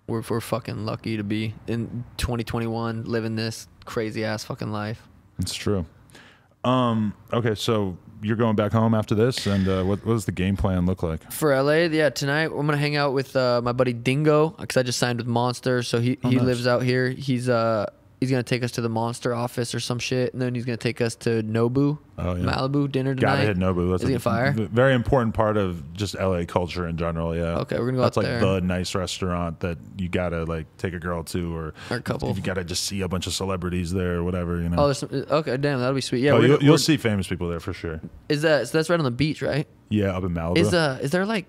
we're fucking lucky to be in 2021 living this crazy ass fucking life. It's true. Okay, so you're going back home after this, and what does the game plan look like for LA? Yeah, tonight I'm gonna hang out with my buddy Dingo because I just signed with Monster, so he lives out here. He's He's going to take us to the Monster office or some shit. And then he's going to take us to Nobu, Malibu dinner tonight. Gotta hit Nobu. That's a very important part of just LA culture in general. Yeah. Okay. We're going to go out there. That's like the nice restaurant that you got to like take a girl to, or a couple. You got to just see a bunch of celebrities there or whatever, you know? Oh, there's some, okay. Damn, that'll be sweet. Yeah. Oh, you'll see famous people there for sure. Is that, so that's right on the beach, right? Yeah. Up in Malibu. Is there like,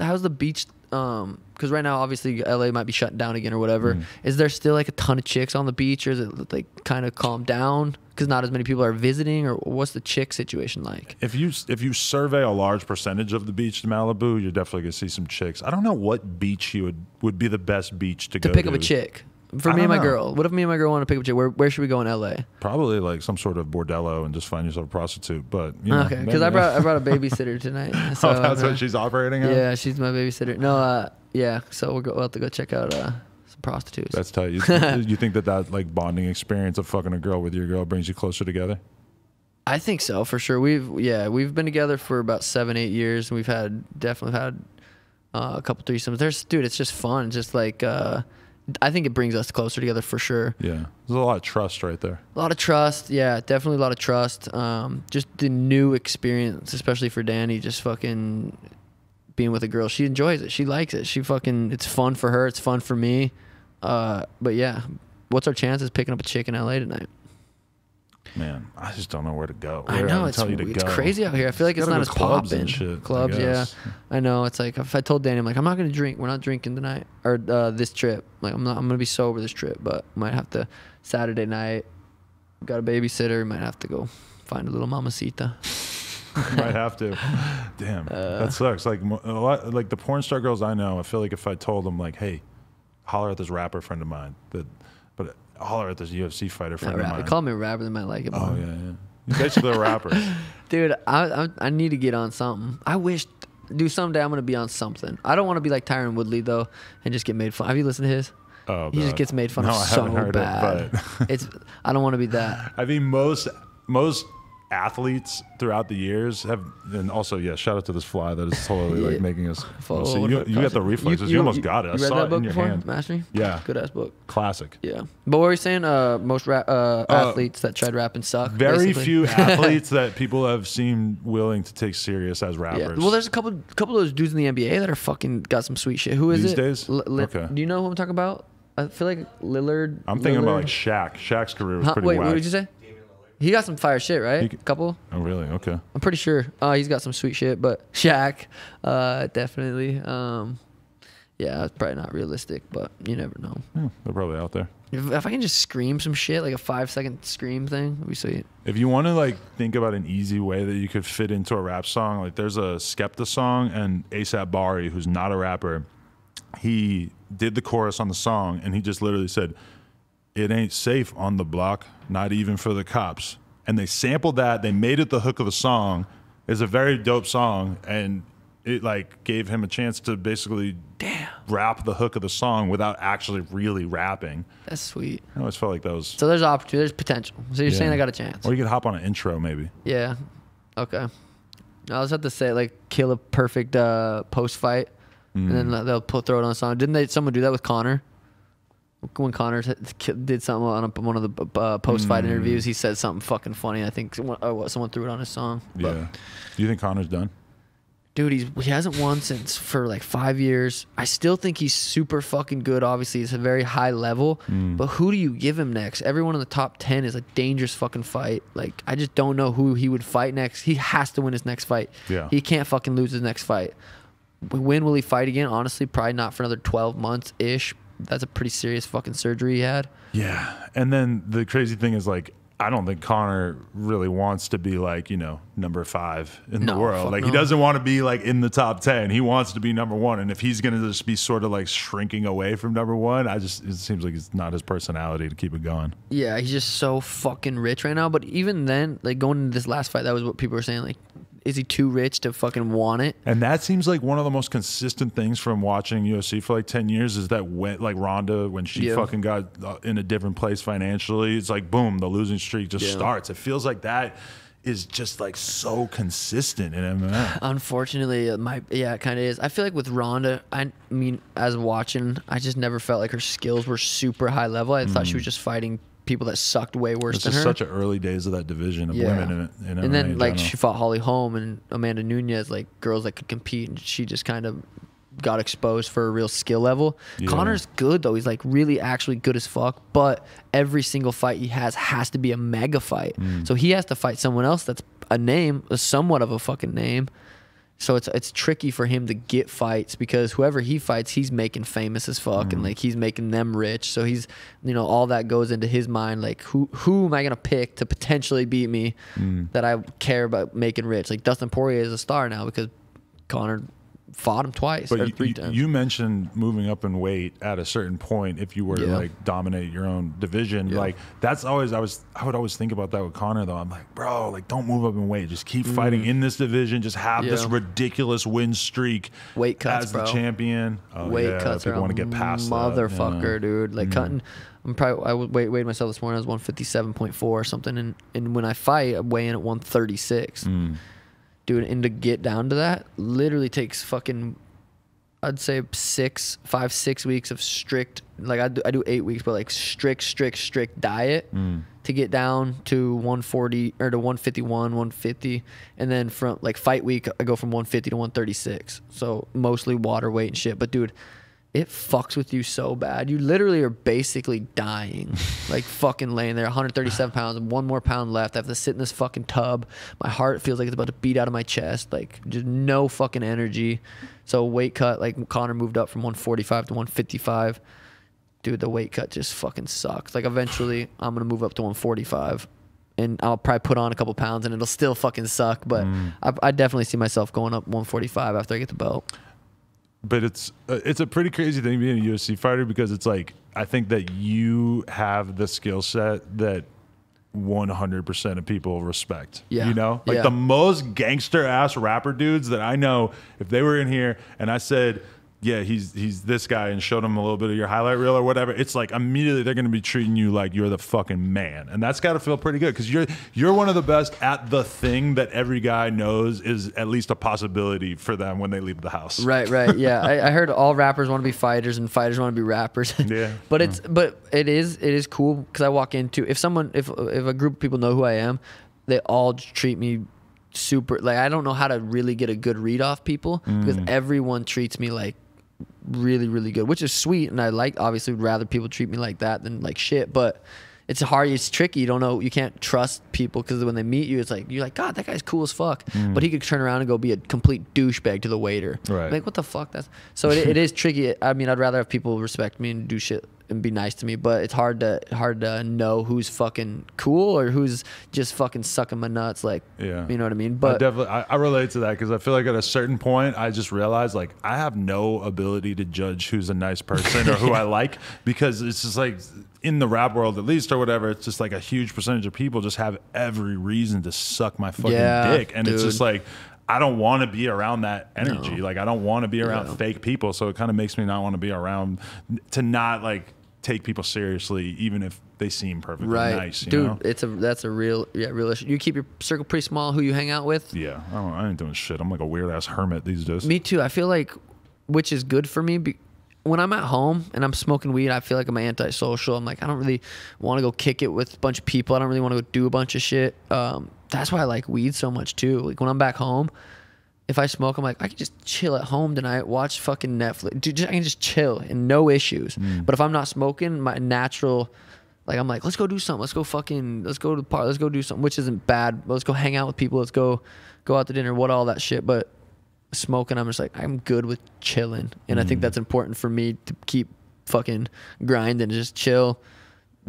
how's the beach? Because right now obviously LA might be shut down again or whatever. Is there still like a ton of chicks on the beach, or is it like kind of calmed down because not as many people are visiting, or what's the chick situation like? If you survey a large percentage of the beach to Malibu, you're definitely gonna see some chicks. I don't know what beach you would be the best beach to go pick up a chick for me and my girl. What if me and my girl want to pick up a chick? Where should we go in LA? Probably like some sort of bordello and just find yourself a prostitute. But you know, okay, because I brought a babysitter tonight. So that's what she's operating on? Yeah, she's my babysitter. No, yeah. So we'll have to go check out some prostitutes. That's tight. You think that like bonding experience of fucking a girl with your girl brings you closer together? I think so for sure. We've been together for about 7-8 years, and we've definitely had a couple threesomes. Dude, it's just fun. It's just like. I think it brings us closer together for sure. Yeah. There's a lot of trust right there. A lot of trust. Yeah, definitely a lot of trust. Just the new experience, especially for Danny, just fucking being with a girl. She enjoys it. She likes it. She fucking, it's fun for her. It's fun for me. But yeah, what's our chances picking up a chick in LA tonight? Man, I just don't know where to go. I know, it's crazy out here. I feel like it's not as popping. Clubs, yeah. I know. It's like, if I told Danny, I'm like, I'm not going to drink. We're not drinking tonight or this trip. Like, I'm going to be sober this trip, but might have to Saturday night. Got a babysitter. Might have to go find a little mamacita. Might have to. Damn, that sucks. Like a lot, like the porn star girls I know, I feel like if I told them, like, hey, holler at this rapper friend of mine but. Holler at this UFC fighter friend of mine. They call me a rapper, they might like it more. Oh, yeah. You're basically a rapper. Dude, I need to get on something. I wish, dude, someday I'm going to be on something. I don't want to be like Tyron Woodley, though, and just get made fun. Have you listened to his? Oh, He God. Just gets made fun of so bad. I don't want to be that. I mean, most athletes throughout the years have, and also, yeah, shout out to this fly that is totally like making us. So you got the reflexes. You almost got it. I saw it in your hand. Mastery? Yeah. Good ass book. Classic. Yeah. But what were you saying? Most athletes that tried rapping suck. Very few athletes that people have seemed willing to take serious as rappers. Yeah. Well, there's a couple of those dudes in the NBA that are fucking got some sweet shit. Who is it? These days? Okay. Do you know who I'm talking about? I feel like Lillard. I'm thinking about like Shaq. Shaq's career was pretty whack. Wait, what did you say? He got some fire shit, right? A couple. Oh, really? Okay. I'm pretty sure. He's got some sweet shit, but Shaq, definitely. Yeah, it's probably not realistic, but you never know. Yeah, they're probably out there. If I can just scream some shit, like a 5-second scream thing, that'd be sweet. If you want to like think about an easy way that you could fit into a rap song, like there's a Skepta song and ASAP Bari, who's not a rapper, he did the chorus on the song, and he just literally said, "It ain't safe on the block, not even for the cops." And they sampled that. They made it the hook of a song. It's a very dope song. And it like gave him a chance to basically rap the hook of the song without actually really rapping. That's sweet. I always felt like that was... So there's opportunity. There's potential. So you're saying I got a chance. Or you could hop on an intro maybe. Yeah. Okay. I just have to say like kill a perfect post-fight. And then they'll throw it on a song. Didn't someone do that with Conor? When Conor did something on one of the post-fight interviews, he said something fucking funny. I think someone threw it on his song. But yeah. Do you think Conor's done? Dude, he hasn't won since for like 5 years. I still think he's super fucking good. Obviously, it's a very high level. But who do you give him next? Everyone in the top 10 is a dangerous fucking fight. Like, I just don't know who he would fight next. He has to win his next fight. Yeah. He can't fucking lose his next fight. When will he fight again? Honestly, probably not for another 12 months-ish. That's a pretty serious fucking surgery he had. Yeah. And then the crazy thing is, like, I don't think Conor really wants to be, like, you know, number 5 in the world. Like, he doesn't want to be, like, in the top 10. He wants to be number 1. And if he's going to just be sort of, like, shrinking away from number 1, it seems like it's not his personality to keep it going. Yeah, he's just so fucking rich right now. But even then, like, going into this last fight, that was what people were saying, like, is he too rich to fucking want it? And that seems like one of the most consistent things from watching UFC for like 10 years is that when, like Ronda, when she fucking got in a different place financially, it's like, boom, the losing streak just starts. It feels like that is just like so consistent in MMA. Unfortunately, it kind of is. I feel like with Ronda, I mean, as watching, I just never felt like her skills were super high level. I thought she was just fighting people that sucked way worse than her. It's just such early days of that division of women. And then, like, she fought Holly Holm and Amanda Nunez, like, girls that could compete, and she just kind of got exposed for a real skill level. Yeah. Conor's good, though. He's, like, really actually good as fuck, but every single fight he has to be a mega fight. Mm. So he has to fight someone else that's a name, somewhat of a fucking name. So it's tricky for him to get fights because whoever he fights, he's making famous as fuck, and like he's making them rich. So he's, you know, all that goes into his mind. Like, who am I gonna pick to potentially beat me that I care about making rich? Like Dustin Poirier is a star now because Conor fought him twice or three times. You mentioned moving up in weight at a certain point if you were to like dominate your own division. Like that's always I would always think about that with Conor though. I'm like, bro, like don't move up in weight. Just keep fighting in this division. Just have this ridiculous win streak. Weight cuts, as the champion. Oh, weight cuts. People want to get past motherfucker, that, you know? Dude. Like cutting. I'm probably I weighed myself this morning. I was 157.4 or something, and when I fight, I weigh in at 136. Dude, and to get down to that literally takes fucking, I'd say five, six weeks of strict, like I do 8 weeks, but like strict diet to get down to 140 or to 151, 150. And then from like fight week, I go from 150 to 136. So mostly water weight and shit. But dude, it fucks with you so bad. You literally are basically dying. Like fucking laying there, 137 pounds, and 1 more pound left. I have to sit in this fucking tub. My heart feels like it's about to beat out of my chest. Like just no fucking energy. So weight cut, like Conor moved up from 145 to 155. Dude, the weight cut just fucking sucks. Like eventually I'm going to move up to 145. And I'll probably put on a couple pounds and it'll still fucking suck. But I definitely see myself going up 145 after I get the belt. But it's a pretty crazy thing being a UFC fighter because it's like I think that you have the skill set that 100% of people respect. Yeah, you know, like the most gangster ass rapper dudes that I know. If they were in here and I said, yeah, he's this guy and showed him a little bit of your highlight reel or whatever, it's like immediately they're going to be treating you like you're the fucking man, and that's got to feel pretty good because you're one of the best at the thing that every guy knows is at least a possibility for them when they leave the house. Right Yeah. I heard all rappers want to be fighters and fighters want to be rappers. Yeah. But it is cool because I walk into, if a group of people know who I am, they all treat me super, like I don't know how to really get a good read off people because everyone treats me like really good, which is sweet, and I like obviously would rather people treat me like that than like shit, but it's hard, it's tricky. You don't know, you can't trust people because when they meet you, it's like you're like, God, that guy's cool as fuck, but he could turn around and go be a complete douchebag to the waiter. Right. I'm like, what the fuck? That's so it is tricky. I mean, I'd rather have people respect me and do shit and be nice to me, but it's hard to know who's fucking cool or who's just fucking sucking my nuts. Like, yeah, you know what I mean? But I relate to that because I feel like at a certain point I just realized like I have no ability to judge who's a nice person or who I like, because it's just like in the rap world at least or whatever, it's just like a huge percentage of people just have every reason to suck my fucking dick, and it's just like I don't want to be around that energy. Like I don't want to be around fake people, so it kind of makes me not want to be around, to not like take people seriously even if they seem perfectly nice, you know? That's a real issue. You keep your circle pretty small, who you hang out with. Yeah, I ain't doing shit. I'm like a weird ass hermit these days. Me too. I feel like, which is good for me. When I'm at home and I'm smoking weed, I feel like I'm antisocial. I'm like, I don't really want to go kick it with a bunch of people. I don't really want to go do a bunch of shit. That's why I like weed so much too. Like when I'm back home, if I smoke, I'm like, I can just chill at home tonight, watch fucking Netflix. Dude, I can just chill and no issues. But if I'm not smoking, my natural, like, I'm like, let's go do something. Let's go fucking, let's go to the park. Let's go do something, which isn't bad. Let's go hang out with people. Let's go out to dinner, what, all that shit. But smoking, I'm just like, I'm good with chilling. And I think that's important for me to keep fucking grinding, just chill,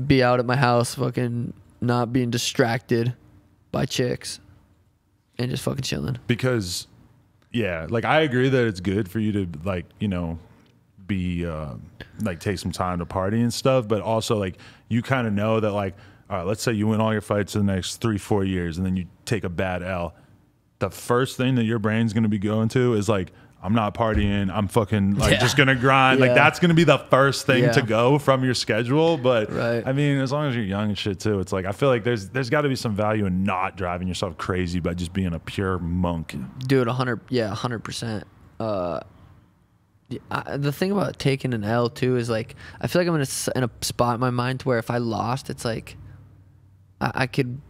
be out at my house, fucking not being distracted by chicks and just fucking chilling. Because... yeah, like I agree that it's good for you to like, you know, be like take some time to party and stuff, but also like you kind of know that like, all right, let's say you win all your fights in the next 3-4 years and then you take a bad L. The first thing that your brain's going to be going to is like, I'm not partying, I'm fucking like just gonna grind. Like that's gonna be the first thing to go from your schedule. But I mean, as long as you're young and shit too, it's like I feel like there's got to be some value in not driving yourself crazy by just being a pure monk. Dude, 100%. The thing about taking an L too is like I feel like I'm in a spot in my mind where if I lost, it's like I could.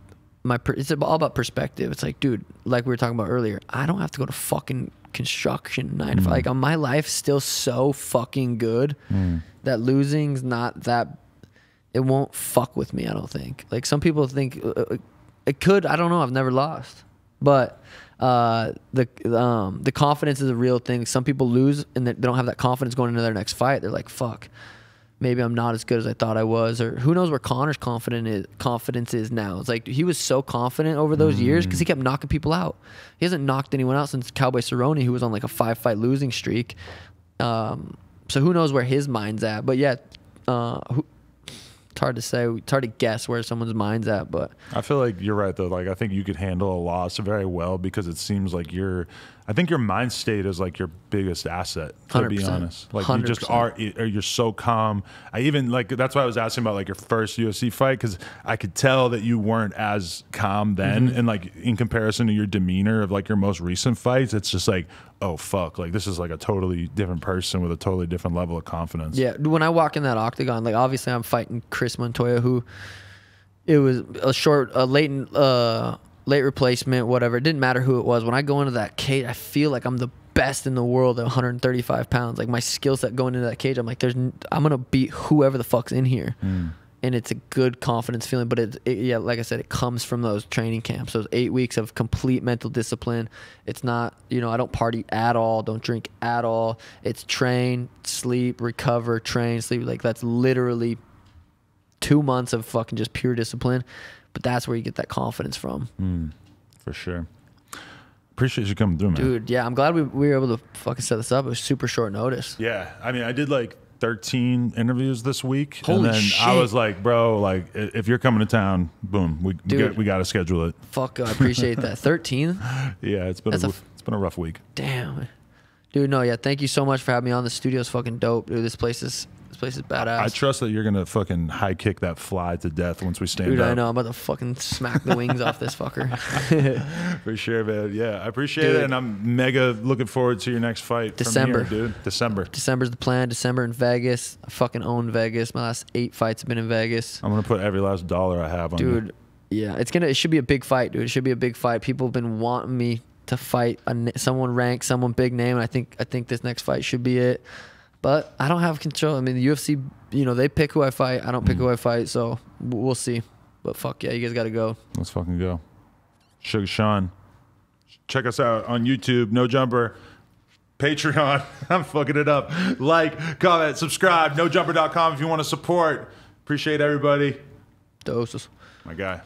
It's all about perspective. It's like, dude, like we were talking about earlier, I don't have to go to fucking construction 9 to 5. Like my life's still so fucking good that losing's not that. It won't fuck with me. I don't think. Like some people think it could. I don't know. I've never lost, but. The confidence is a real thing. Some people lose and they don't have that confidence going into their next fight. They're like, fuck, maybe I'm not as good as I thought I was, or who knows where Conor's confidence is now. It's like he was so confident over those years because he kept knocking people out. He hasn't knocked anyone out since Cowboy Cerrone, who was on like a 5-fight losing streak. So who knows where his mind's at? But yeah, it's hard to say. It's hard to guess where someone's mind's at, but I feel like you're right though. Like I think you could handle a loss very well because it seems like I think your mind state is like your biggest asset. To be honest, like 100%. You just are. You're so calm. I even like that's why I was asking about like your first UFC fight because I could tell that you weren't as calm then, and like in comparison to your demeanor of like your most recent fights, it's just like, oh fuck, like this is like a totally different person with a totally different level of confidence. Yeah, when I walk in that octagon, like obviously I'm fighting Chris Montoya, who it was a late replacement, whatever. It didn't matter who it was. When I go into that cage, I feel like I'm the best in the world at 135 pounds. Like my skill set going into that cage, I'm like, I'm gonna beat whoever the fuck's in here. And it's a good confidence feeling, but yeah, like I said, it comes from those training camps, those 8 weeks of complete mental discipline. It's not, you know, I don't party at all, don't drink at all. It's train, sleep, recover, train, sleep. Like that's literally 2 months of fucking just pure discipline, but that's where you get that confidence from. For sure. Appreciate you coming through, man. Dude, yeah, I'm glad we were able to fucking set this up. It was super short notice. Yeah, I mean, I did like 13 interviews this week. Holy and then shit. I was like, bro, like if you're coming to town, boom, we got to schedule it. Fuck, I appreciate that. 13? Yeah, it's been a rough week. Damn. Dude, no, yeah, thank you so much for having me on. The studio's fucking dope, dude. This place is badass. I trust that you're gonna fucking high kick that fly to death once we stand up. Dude, I know. I'm about to fucking smack the wings off this fucker. For sure, man. Yeah, I appreciate it, and I'm mega looking forward to your next fight. December, from here, dude. December's the plan. December in Vegas. I fucking own Vegas. My last 8 fights have been in Vegas. I'm gonna put every last dollar I have on. Dude, yeah, it should be a big fight, dude. It should be a big fight. People have been wanting me to fight someone ranked, someone big name. And I think this next fight should be it. But I don't have control. I mean, the UFC, you know, they pick who I fight. I don't pick who I fight, so we'll see. But fuck yeah, you guys got to go. Let's fucking go. Sugar Sean. Check us out on YouTube, No Jumper, Patreon. I'm fucking it up. Like, comment, subscribe, NoJumper.com if you want to support. Appreciate everybody. Doses. My guy.